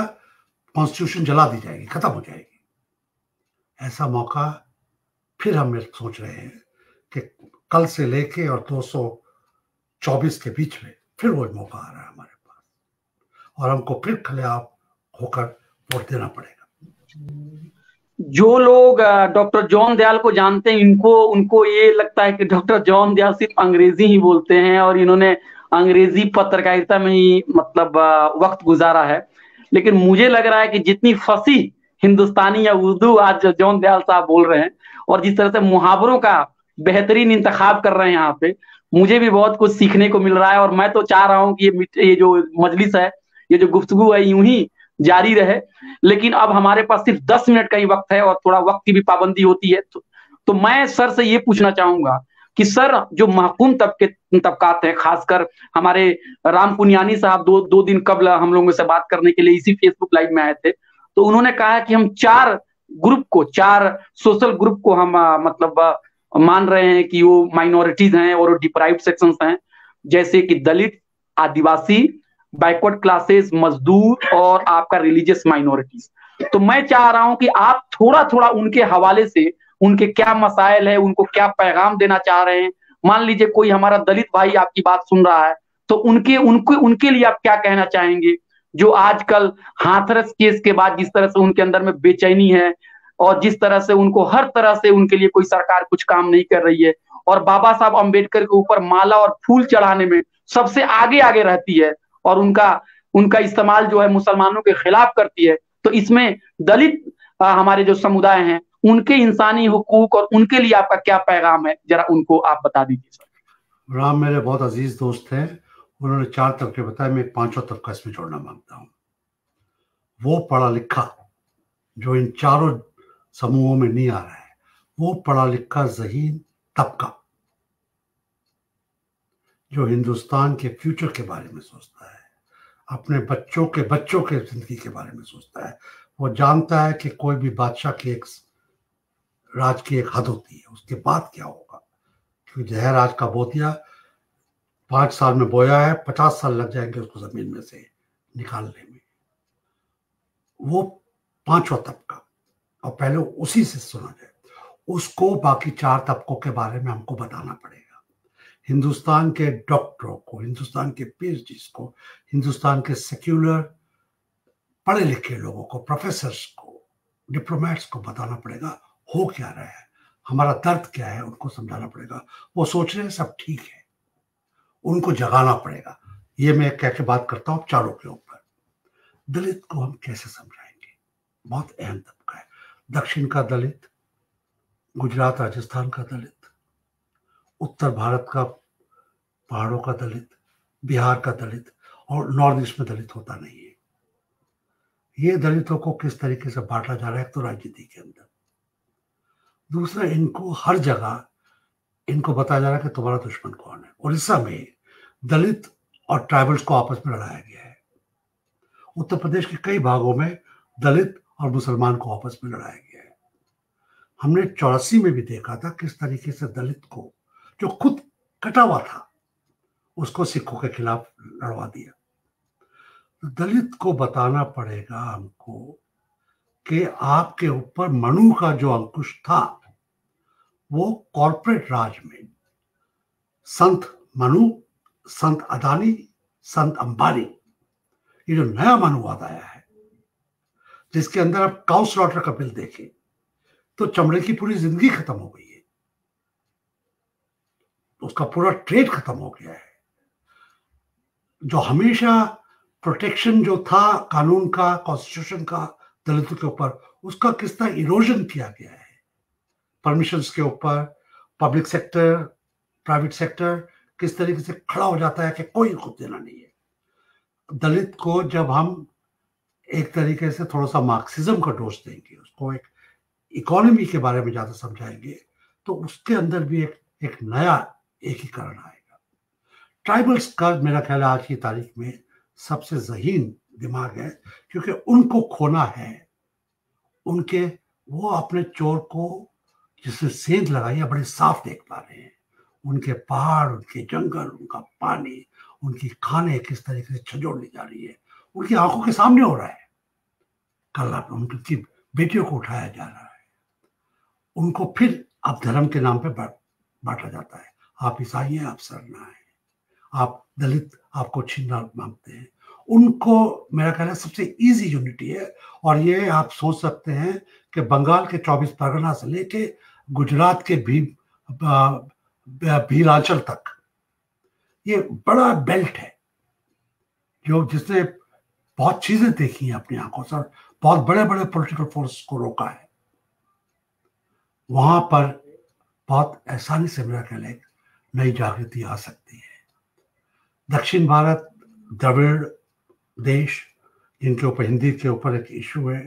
कॉन्स्टिट्यूशन जला दी जाएगी, खत्म हो जाएगी। ऐसा मौका फिर हम सोच रहे हैं कि कल से लेके और दो सौ चौबीस के बीच में फिर वो मौका आ रहा है हमारे पास, और हमको फिर खिलाफ होकर वोट देना पड़ेगा। जो लोग डॉक्टर जॉन दयाल को जानते हैं, इनको उनको ये लगता है कि डॉक्टर जॉन दयाल सिर्फ अंग्रेजी ही बोलते हैं और इन्होंने अंग्रेजी पत्रकारिता में ही मतलब वक्त गुजारा है, लेकिन मुझे लग रहा है कि जितनी फसी हिंदुस्तानी या उर्दू आज जॉन दयाल साहब बोल रहे हैं और जिस तरह से मुहावरों का बेहतरीन इंतखाब कर रहे हैं, यहाँ पे मुझे भी बहुत कुछ सीखने को मिल रहा है। और मैं तो चाह रहा हूँ कि ये ये जो मजलिस है, ये जो गुफ्तगू है, यूं ही जारी रहे, लेकिन अब हमारे पास सिर्फ दस मिनट का ही वक्त है और थोड़ा वक्त की भी पाबंदी होती है। तो, तो मैं सर से ये पूछना चाहूंगा कि सर, जो महकूम तबके तबकात हैं, खासकर हमारे राम पुनियानी साहब दो दो दिन कबल हम लोगों से बात करने के लिए इसी फेसबुक लाइव में आए थे, तो उन्होंने कहा कि हम चार ग्रुप को, चार सोशल ग्रुप को हम आ, मतलब आ, मान रहे हैं कि वो माइनॉरिटीज हैं और वो डिप्राइव्ड सेक्शंस हैं, जैसे कि दलित, आदिवासी, बैकवर्ड क्लासेस, मजदूर और आपका रिलीजियस माइनॉरिटीज। तो मैं चाह रहा हूं कि आप थोड़ा थोड़ा उनके हवाले से, उनके क्या मसाइल है, उनको क्या पैगाम देना चाह रहे हैं। मान लीजिए कोई हमारा दलित भाई आपकी बात सुन रहा है, तो उनके उनके उनके लिए आप क्या कहना चाहेंगे, जो आजकल हाथरस केस के बाद जिस तरह से उनके अंदर में बेचैनी है और जिस तरह से उनको हर तरह से उनके लिए कोई सरकार कुछ काम नहीं कर रही है और बाबा साहब अंबेडकर के ऊपर माला और फूल चढ़ाने में सबसे आगे आगे रहती है और उनका उनका इस्तेमाल जो है मुसलमानों के खिलाफ करती है, तो इसमें दलित आ, हमारे जो समुदाय हैं उनके इंसानी हुकूक और उनके लिए आपका क्या पैगाम है, जरा उनको आप बता दीजिए सर। राम मेरे बहुत अजीज दोस्त हैं, उन्होंने चार तबके बताए, मैं पांचों तबका इसमें जोड़ना मांगता हूँ। वो पढ़ा लिखा जो इन चारों समूहों में नहीं आ रहा है, वो पढ़ा लिखा जहीन तबका जो हिंदुस्तान के फ्यूचर के बारे में सोचता है, अपने बच्चों के बच्चों के जिंदगी के बारे में सोचता है, वो जानता है कि कोई भी बादशाह की एक राज की एक हद होती है, उसके बाद क्या होगा, क्योंकि जहर आज का बोतिया पाँच साल में बोया है, पचास साल लग जाएंगे उसको जमीन में से निकालने में। वो पांचवा तबका, और पहले उसी से सुना जाए, उसको बाकी चार तबकों के बारे में हमको बताना पड़ेगा। हिंदुस्तान के डॉक्टरों को, हिंदुस्तान के पीएचडी को, हिंदुस्तान के सेक्युलर पढ़े लिखे लोगों को, प्रोफेसर्स को, डिप्लोमेट्स को बताना पड़ेगा हो क्या रहा है, हमारा दर्द क्या है, उनको समझाना पड़ेगा। वो सोच रहे हैं सब ठीक है, उनको जगाना पड़ेगा। ये मैं कह के बात करता हूँ चारों के ऊपर। दलित को हम कैसे समझाएंगे, बहुत अहम तबका है। दक्षिण का दलित, गुजरात राजस्थान का दलित, उत्तर भारत का पहाड़ों का दलित, बिहार का दलित, और नॉर्थ ईस्ट में दलित होता नहीं है। ये दलितों को किस तरीके से बांटा जा रहा है, तो राजनीति के अंदर, दूसरा इनको हर जगह इनको बताया जा रहा है कि तुम्हारा दुश्मन कौन है। उड़ीसा में दलित और ट्राइबल्स को आपस में लड़ाया गया है, उत्तर प्रदेश के कई भागों में दलित और मुसलमान को आपस में लड़ाया गया है। हमने चौरासी में भी देखा था किस तरीके से दलित को, जो खुद कटा हुआ था, उसको सिखों के खिलाफ लड़वा दिया। तो दलित को बताना पड़ेगा हमको कि आपके ऊपर मनु का जो अंकुश था, वो कॉरपोरेट राज में संत मनु, संत अदानी, संत अंबानी, ये जो नया मनुवाद आया है, जिसके अंदर आप काउ स्लॉटर का बिल देखें तो चमड़े की पूरी जिंदगी खत्म हो गई है, उसका पूरा ट्रेड खत्म हो गया है। जो हमेशा प्रोटेक्शन जो था कानून का, कॉन्स्टिट्यूशन का दलितों के ऊपर, उसका किस तरह इरोजन किया गया है, परमिशंस के ऊपर पब्लिक सेक्टर प्राइवेट सेक्टर किस तरीके से खड़ा हो जाता है कि कोई खुद देना नहीं है। दलित को जब हम एक तरीके से थोड़ा सा मार्क्सिज्म का डोज देंगे, उसको एक इकोनॉमी के बारे में ज़्यादा समझाएंगे तो उसके अंदर भी एक एक नया एकीकरण आएगा। ट्राइबल्स का मेरा ख्याल है आज की तारीख में सबसे जहीन दिमाग है, क्योंकि उनको खोना है, उनके वो अपने चोर को जिसने सेंध लगाई है बड़े साफ देख पा रहे हैं। उनके पहाड़, उनके जंगल, उनका पानी, उनकी खाने किस तरीके से छजोड़ ली जा रही है, उनकी आंखों के सामने हो रहा है। कल आप उनकी बेटियों को उठाया जा रहा है, उनको फिर आप धर्म के नाम पे बांटा जाता है। आप ईसाई हैं, आप सरना है, आप दलित, आपको छीनना मांगते हैं। उनको मेरा कहना है सबसे इजी यूनिटी है। और ये आप सोच सकते हैं कि बंगाल के चौबीस परगना से लेके गुजरात के भी भीलांचल तक ये बड़ा बेल्ट है, जो जिसने बहुत चीजें देखी हैं अपनी आंखों से, बहुत बड़े बड़े पॉलिटिकल फोर्स को रोका है। वहां पर बहुत आसानी से मेरा कहना है नई जागृति आ सकती है। दक्षिण भारत, द्रविड़ देश जिनके ऊपर हिंदी के ऊपर एक इशू है,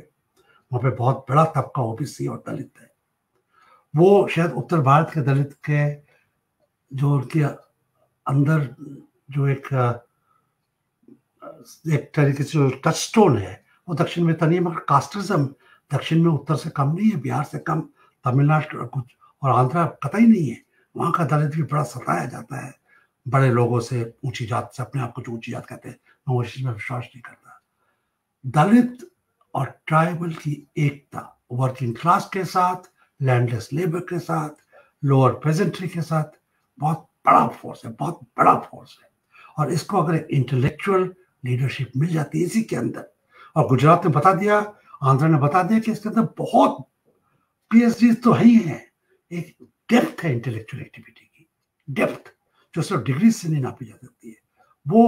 वहाँ पे बहुत बड़ा तबका ओबीसी और दलित है। वो शायद उत्तर भारत के दलित के जो उनके अंदर जो एक एक तरीके से टचस्टोन है वो दक्षिण में तो नहीं है, मगर कास्टिज्म दक्षिण में उत्तर से कम नहीं है, बिहार से कम, तमिलनाडु कुछ और आंध्रा कतई नहीं है। वहाँ का दलित भी बड़ा सताया जाता है, बड़े लोगों से, ऊंची जात से, अपने आप को जो ऊंची जात कहते हैं। मैं उस चीज में विश्वास नहीं करता। दलित और ट्राइबल की एकता वर्किंग क्लास के साथ, लैंडलेस लेबर के साथ, लोअर पेजेंट्री के साथ बहुत बड़ा फोर्स है, बहुत बड़ा फोर्स है। और इसको अगर इंटेलेक्चुअल लीडरशिप मिल जाती है इसी के अंदर, और गुजरात ने बता दिया, आंध्रा ने बता दिया कि इसके अंदर बहुत पी एच डी तो है ही है, एक डेप्थ है इंटेलेक्चुअल एक्टिविटी की, डेप्थ जो सिर्फ डिग्री से नहीं नापी जा सकती है, वो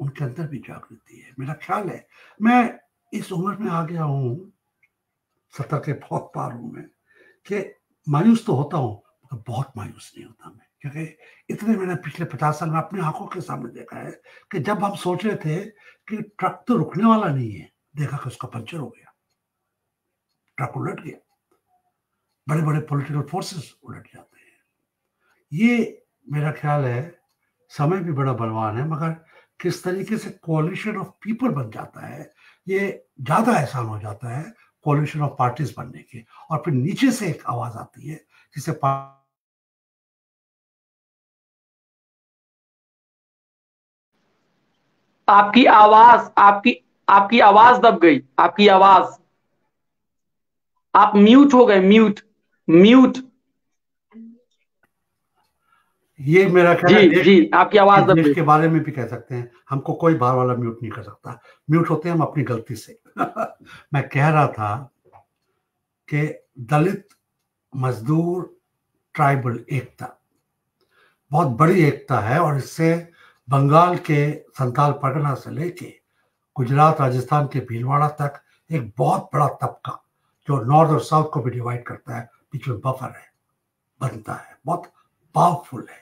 उनके अंदर भी जागृति है। मेरा ख्याल है मैं इस उम्र में आ गया हूँ, सत्तर के बहुत पार हूँ मैं, कि मायूस तो होता हूँ मगर तो बहुत मायूस नहीं होता मैं, क्योंकि इतने मैंने पिछले पचास साल में अपनी आंखों के सामने देखा है कि जब हम सोच रहे थे कि ट्रक तो रुकने वाला नहीं है, देखा कि उसका पंचर हो गया, ट्रक उलट गया, बड़े बड़े पॉलिटिकल फोर्सेस उलट जाते हैं। ये मेरा ख्याल है समय भी बड़ा बलवान है, मगर किस तरीके से कोलिशन ऑफ पीपल बन जाता है ये ज़्यादा आसान हो जाता है कोलिशन ऑफ पार्टीज बनने के। और फिर नीचे से एक आवाज़ आती है जिसे आपकी आवाज आपकी आपकी आवाज दब गई, आपकी आवाज, आप म्यूट हो गए, म्यूट म्यूट ये मेरा कहना है। जी जी, आपकी आवाज दब गई के बारे में भी कह सकते हैं, हमको कोई बाहर वाला म्यूट नहीं कर सकता, म्यूट होते हैं हम अपनी गलती से। मैं कह रहा था कि दलित मजदूर ट्राइबल एकता बहुत बड़ी एकता है, और इससे बंगाल के संताल परगना से लेके गुजरात राजस्थान के भीलवाड़ा तक एक बहुत बड़ा तबका जो नॉर्थ और साउथ को भी डिवाइड करता है, बीच में बफर है, बनता है, बहुत पावरफुल है।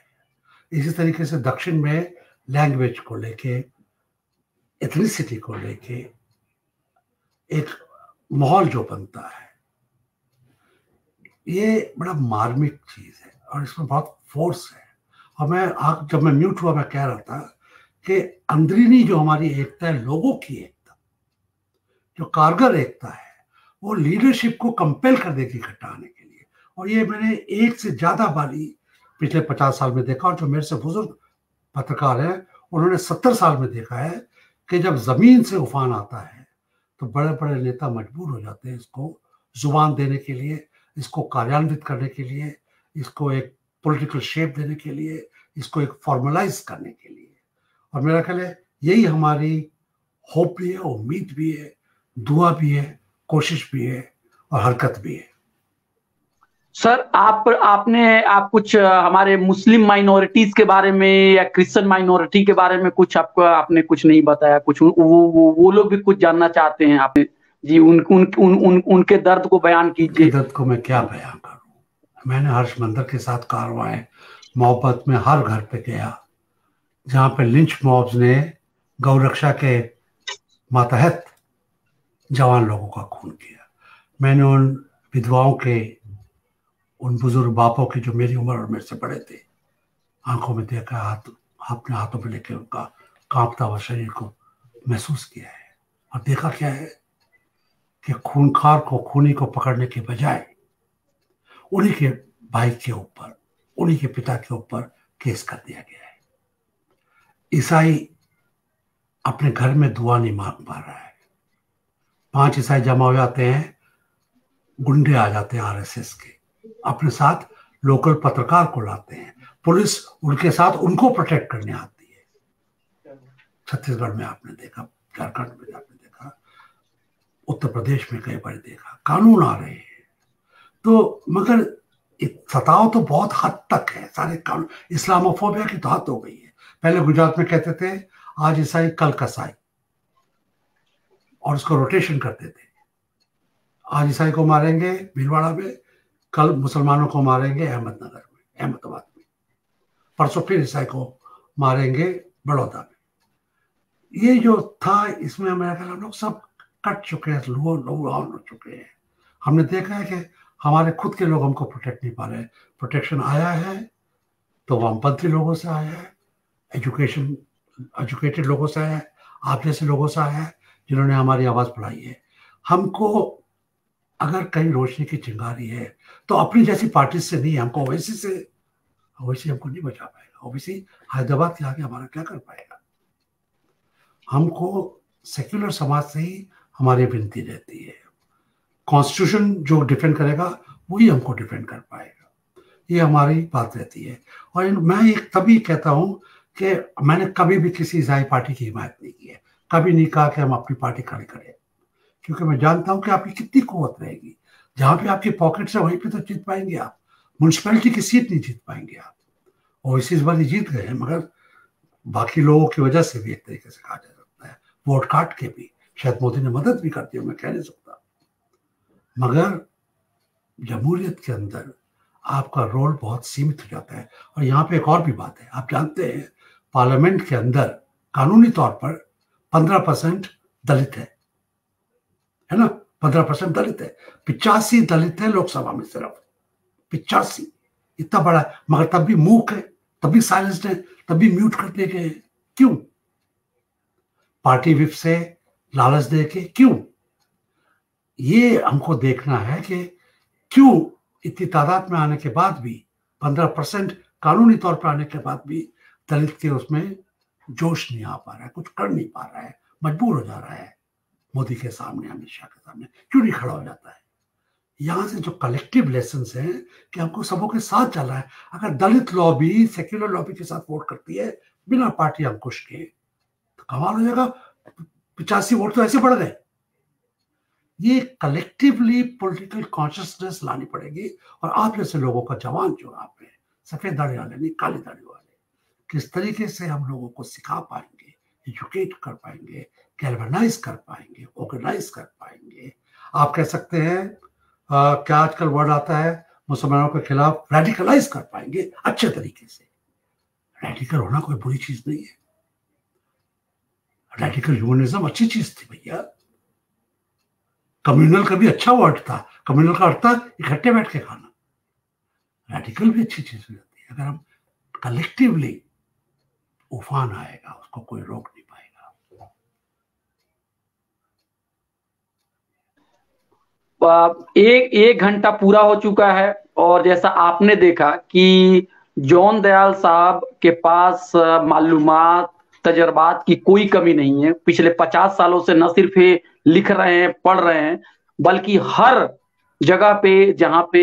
इसी तरीके से दक्षिण में लैंग्वेज को लेके, एथनिसिटी को लेके एक माहौल जो बनता है, ये बड़ा मार्मिक चीज है और इसमें बहुत फोर्स है। और मैं आग जब मैं म्यूट हुआ मैं कह रहा था कि अंदरूनी जो हमारी एकता है, लोगों की एकता जो कारगर एकता है, वो लीडरशिप को कंपेल कर देगी इकट्ठा आने के लिए। और ये मैंने एक से ज्यादा बारी पिछले पचास साल में देखा, और जो मेरे से बुजुर्ग पत्रकार हैं उन्होंने सत्तर साल में देखा है कि जब जमीन से उफान आता है तो बड़े बड़े नेता मजबूर हो जाते हैं इसको जुबान देने के लिए, इसको कार्यान्वित करने के लिए, इसको एक पॉलिटिकल शेप देने के लिए, इसको एक फॉर्मलाइज करने के लिए। और मेरा ख्याल है यही हमारी होप भी है, उम्मीद भी है, दुआ भी है, कोशिश भी है और हरकत भी है। सर, आप आपने आप कुछ हमारे मुस्लिम माइनॉरिटीज के बारे में या क्रिश्चियन माइनॉरिटी के बारे में कुछ आपको आपने कुछ नहीं बताया, कुछ वो वो, वो लोग भी कुछ जानना चाहते हैं आपने जी, उन, उन, उन, उन, उनके दर्द को बयान कीजिए। दर्द को मैं क्या बयान करूं? मैंने हर्ष मंदर के साथ कार्रवाई मोहब्बत में हर घर पे गया, जहाँ पे लिंच मॉब्स ने गौरक्षा के मातहत जवान लोगों का खून किया। मैंने उन विधवाओं के, उन बुजुर्ग बापों की जो मेरी उम्र और मेरे से बड़े थे, आंखों में देखा, हाथ अपने हाथों में लेकर उनका कांपता हुआ शरीर को महसूस किया है। और देखा क्या है कि खूनखार को, खूनी को पकड़ने के बजाय उन्हीं के भाई के ऊपर, उन्हीं के पिता के ऊपर केस कर दिया गया है। ईसाई अपने घर में दुआ नहीं मांग पा रहा है। पांच ईसाई जमा हो जाते हैं, गुंडे आ जाते हैं आरएसएस के, अपने साथ लोकल पत्रकार को लाते हैं, पुलिस उनके साथ उनको प्रोटेक्ट करने आती है। छत्तीसगढ़ में आपने देखा, झारखंड में आपने देखा, उत्तर प्रदेश में कई बार देखा, कानून आ रहे हैं। तो मगर सताव तो बहुत हद तक है, सारे कानून इस्लामोफोबिया की तो हद हो गई है। पहले गुजरात में कहते थे आज ईसाई कल कसाई, और उसको रोटेशन करते थे। आज ईसाई को मारेंगे भीलवाड़ा में, कल मुसलमानों को मारेंगे अहमदनगर में, अहमदाबाद में, परसों फिर ईसाई को मारेंगे बड़ौदा में। ये जो था, इसमें मेरा ख्याल हम लोग सब कट चुके हैं, लो लो आउट हो चुके हैं। हमने देखा है कि हमारे खुद के लोग हमको प्रोटेक्ट नहीं पा रहे। प्रोटेक्शन आया है तो वामपंथी लोगों से आया है, एजुकेशन एजुकेटेड लोगों से आया है, आप जैसे लोगों से आया है जिन्होंने हमारी आवाज़ बढ़ाई है। हमको अगर कहीं रोशनी की चिंगारी है तो अपनी जैसी पार्टी से नहीं, हमको ओवैसी से, ओवैसी हमको नहीं बचा पाएगा। ओवैसी हैदराबाद के आगे हमारा क्या कर पाएगा। हमको सेक्युलर समाज से ही हमारी विनती रहती है। कॉन्स्टिट्यूशन जो डिफेंड करेगा वही हमको डिफेंड कर पाएगा, ये हमारी बात रहती है। और मैं एक तभी कहता हूँ कि मैंने कभी भी किसी ईसाई पार्टी की हिमायत नहीं की है, कभी नहीं कहा कि हम अपनी पार्टी खड़ी करें, क्योंकि मैं जानता हूँ कि आपकी कितनी कुवत रहेगी। जहाँ पे आपकी पॉकेट्स है वहीं पे तो जीत पाएंगे आप, म्यूनसिपैलिटी की सीट नहीं जीत पाएंगे आप। और इसी इस बार जीत गए हैं, मगर बाकी लोगों की वजह से भी एक तरीके से कहा जा सकता है, वोट काट के भी, शायद मोदी ने मदद भी करती है, मैं कह नहीं सकता। मगर जमहूरियत के अंदर आपका रोल बहुत सीमित हो जाता है। और यहाँ पे एक और भी बात है, आप जानते हैं पार्लियामेंट के अंदर कानूनी तौर पर पंद्रह परसेंट दलित है, है ना, पंद्रह परसेंट दलित है। पिचासी दलित है लोकसभा में, सिर्फ पिचासी, इतना बड़ा है। मगर तब भी मूक है, तब भी साइलेंस्ड है, तब भी म्यूट कर दिए गए। क्यों? पार्टी विप से लालच दे के। क्यों? ये हमको देखना है कि क्यों इतनी तादाद में आने के बाद भी, पंद्रह परसेंट कानूनी तौर पर आने के बाद भी दलित के उसमें जोश नहीं आ पा रहा है, कुछ कर नहीं पा रहा है, मजबूर हो जा रहा है मोदी के सामने, अमित शाह के सामने क्यों नहीं खड़ा हो जाता है। यहाँ से जो कलेक्टिव लेसन्स हैं कि हमको सबों के साथ चलना है। अगर दलित लॉबी सेक्युलर लॉबी के साथ वोट करती है बिना पार्टी अंकुश के, तो कमाल हो जाएगा। पिचासी वोट तो ऐसे बढ़ गए। ये कलेक्टिवली पॉलिटिकल कॉन्शियसनेस लानी पड़ेगी। और आप जैसे लोगों का, जवान जो आप हैं, सफेद दाढ़ी वाले नहीं, काली दाढ़ी वाले, किस तरीके से हम लोगों को सिखा पाएंगे, एजुकेट कर पाएंगे, गैल्वनाइज कर पाएंगे, ऑर्गेनाइज कर पाएंगे। आप कह सकते हैं आ, क्या आजकल वर्ड आता है, मुसलमानों के खिलाफ रेडिकलाइज कर पाएंगे अच्छे तरीके से। रेडिकल होना कोई बुरी चीज नहीं है, रेडिकल ह्यूमनिज्म अच्छी चीज थी भैया। कम्युनल का भी अच्छा वर्ड था, कम्युनल का अर्थ था इकट्ठे बैठ के खाना। रेडिकल भी अच्छी चीज हो जाती है अगर हम कलेक्टिवली, उफान आएगा, उसको कोई रोक नहीं पाएगा। एक एक घंटा पूरा हो चुका है, और जैसा आपने देखा कि जॉन दयाल साहब के पास मालूमात, तजर्बात की कोई कमी नहीं है। पिछले पचास सालों से न सिर्फ ये लिख रहे हैं, पढ़ रहे हैं, बल्कि हर जगह पे जहाँ पे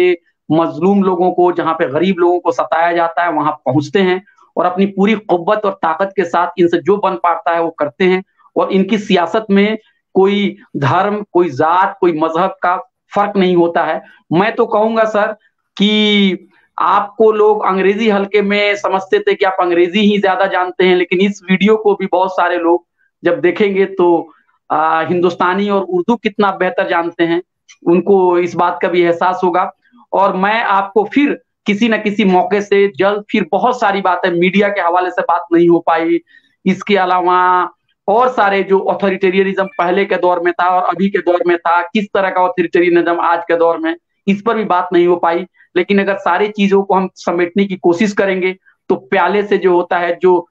मजलूम लोगों को, जहाँ पे गरीब लोगों को सताया जाता है, वहां पहुंचते हैं और अपनी पूरी कुव्वत और ताकत के साथ इनसे जो बन पाता है वो करते हैं। और इनकी सियासत में कोई धर्म, कोई जात, कोई मजहब का फर्क नहीं होता है। मैं तो कहूंगा सर कि आपको लोग अंग्रेजी हल्के में समझते थे कि आप अंग्रेजी ही ज्यादा जानते हैं, लेकिन इस वीडियो को भी बहुत सारे लोग जब देखेंगे तो आ, हिंदुस्तानी और उर्दू कितना बेहतर जानते हैं, उनको इस बात का भी एहसास होगा। और मैं आपको फिर किसी न किसी मौके से जल्द फिर बहुत सारी बातें, मीडिया के हवाले से बात नहीं हो पाई, इसके अलावा और सारे जो ऑथोरिटेरियनिज्म पहले के दौर में था और अभी के दौर में था, किस तरह का ऑथोरिटेरियनिज्म आज के दौर में, इस पर भी बात नहीं हो पाई। लेकिन अगर सारी चीजों को हम समेटने की कोशिश करेंगे तो प्याले से जो होता है, जो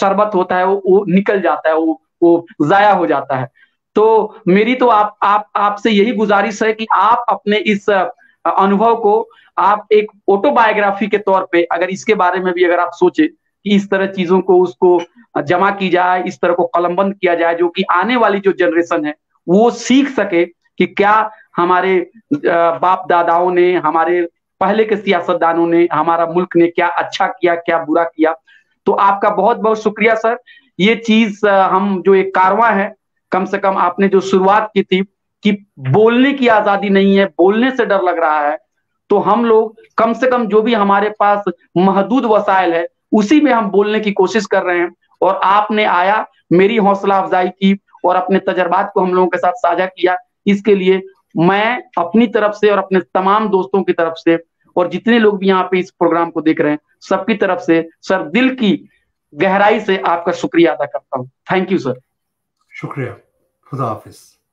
शरबत होता है, वो, वो निकल जाता है, वो वो जाया हो जाता है। तो मेरी तो आप आप आपसे यही गुजारिश है कि आप अपने इस अनुभव को आप एक ऑटोबायोग्राफी के तौर पे अगर इसके बारे में भी अगर आप सोचे कि इस तरह चीजों को उसको जमा की जाए, इस तरह को कलमबंद किया जाए, जो कि आने वाली जो जनरेशन है वो सीख सके कि क्या हमारे बाप दादाओं ने, हमारे पहले के सियासतदानों ने, हमारा मुल्क ने क्या अच्छा किया, क्या बुरा किया। तो आपका बहुत बहुत शुक्रिया सर। ये चीज हम जो एक कारवां है, कम से कम आपने जो शुरुआत की थी कि बोलने की आजादी नहीं है, बोलने से डर लग रहा है, तो हम लोग कम से कम जो भी हमारे पास महदूद वसायल है उसी में हम बोलने की कोशिश कर रहे हैं। और आपने आया, मेरी हौसला अफजाई की और अपने तजर्बात को हम लोगों के साथ साझा किया। इसके लिए मैं अपनी तरफ से और अपने तमाम दोस्तों की तरफ से और जितने लोग भी यहाँ पे इस प्रोग्राम को देख रहे हैं, सबकी तरफ से सर दिल की गहराई से आपका शुक्रिया अदा करता हूँ। थैंक यू सर, शुक्रिया, खुदा हाफिज।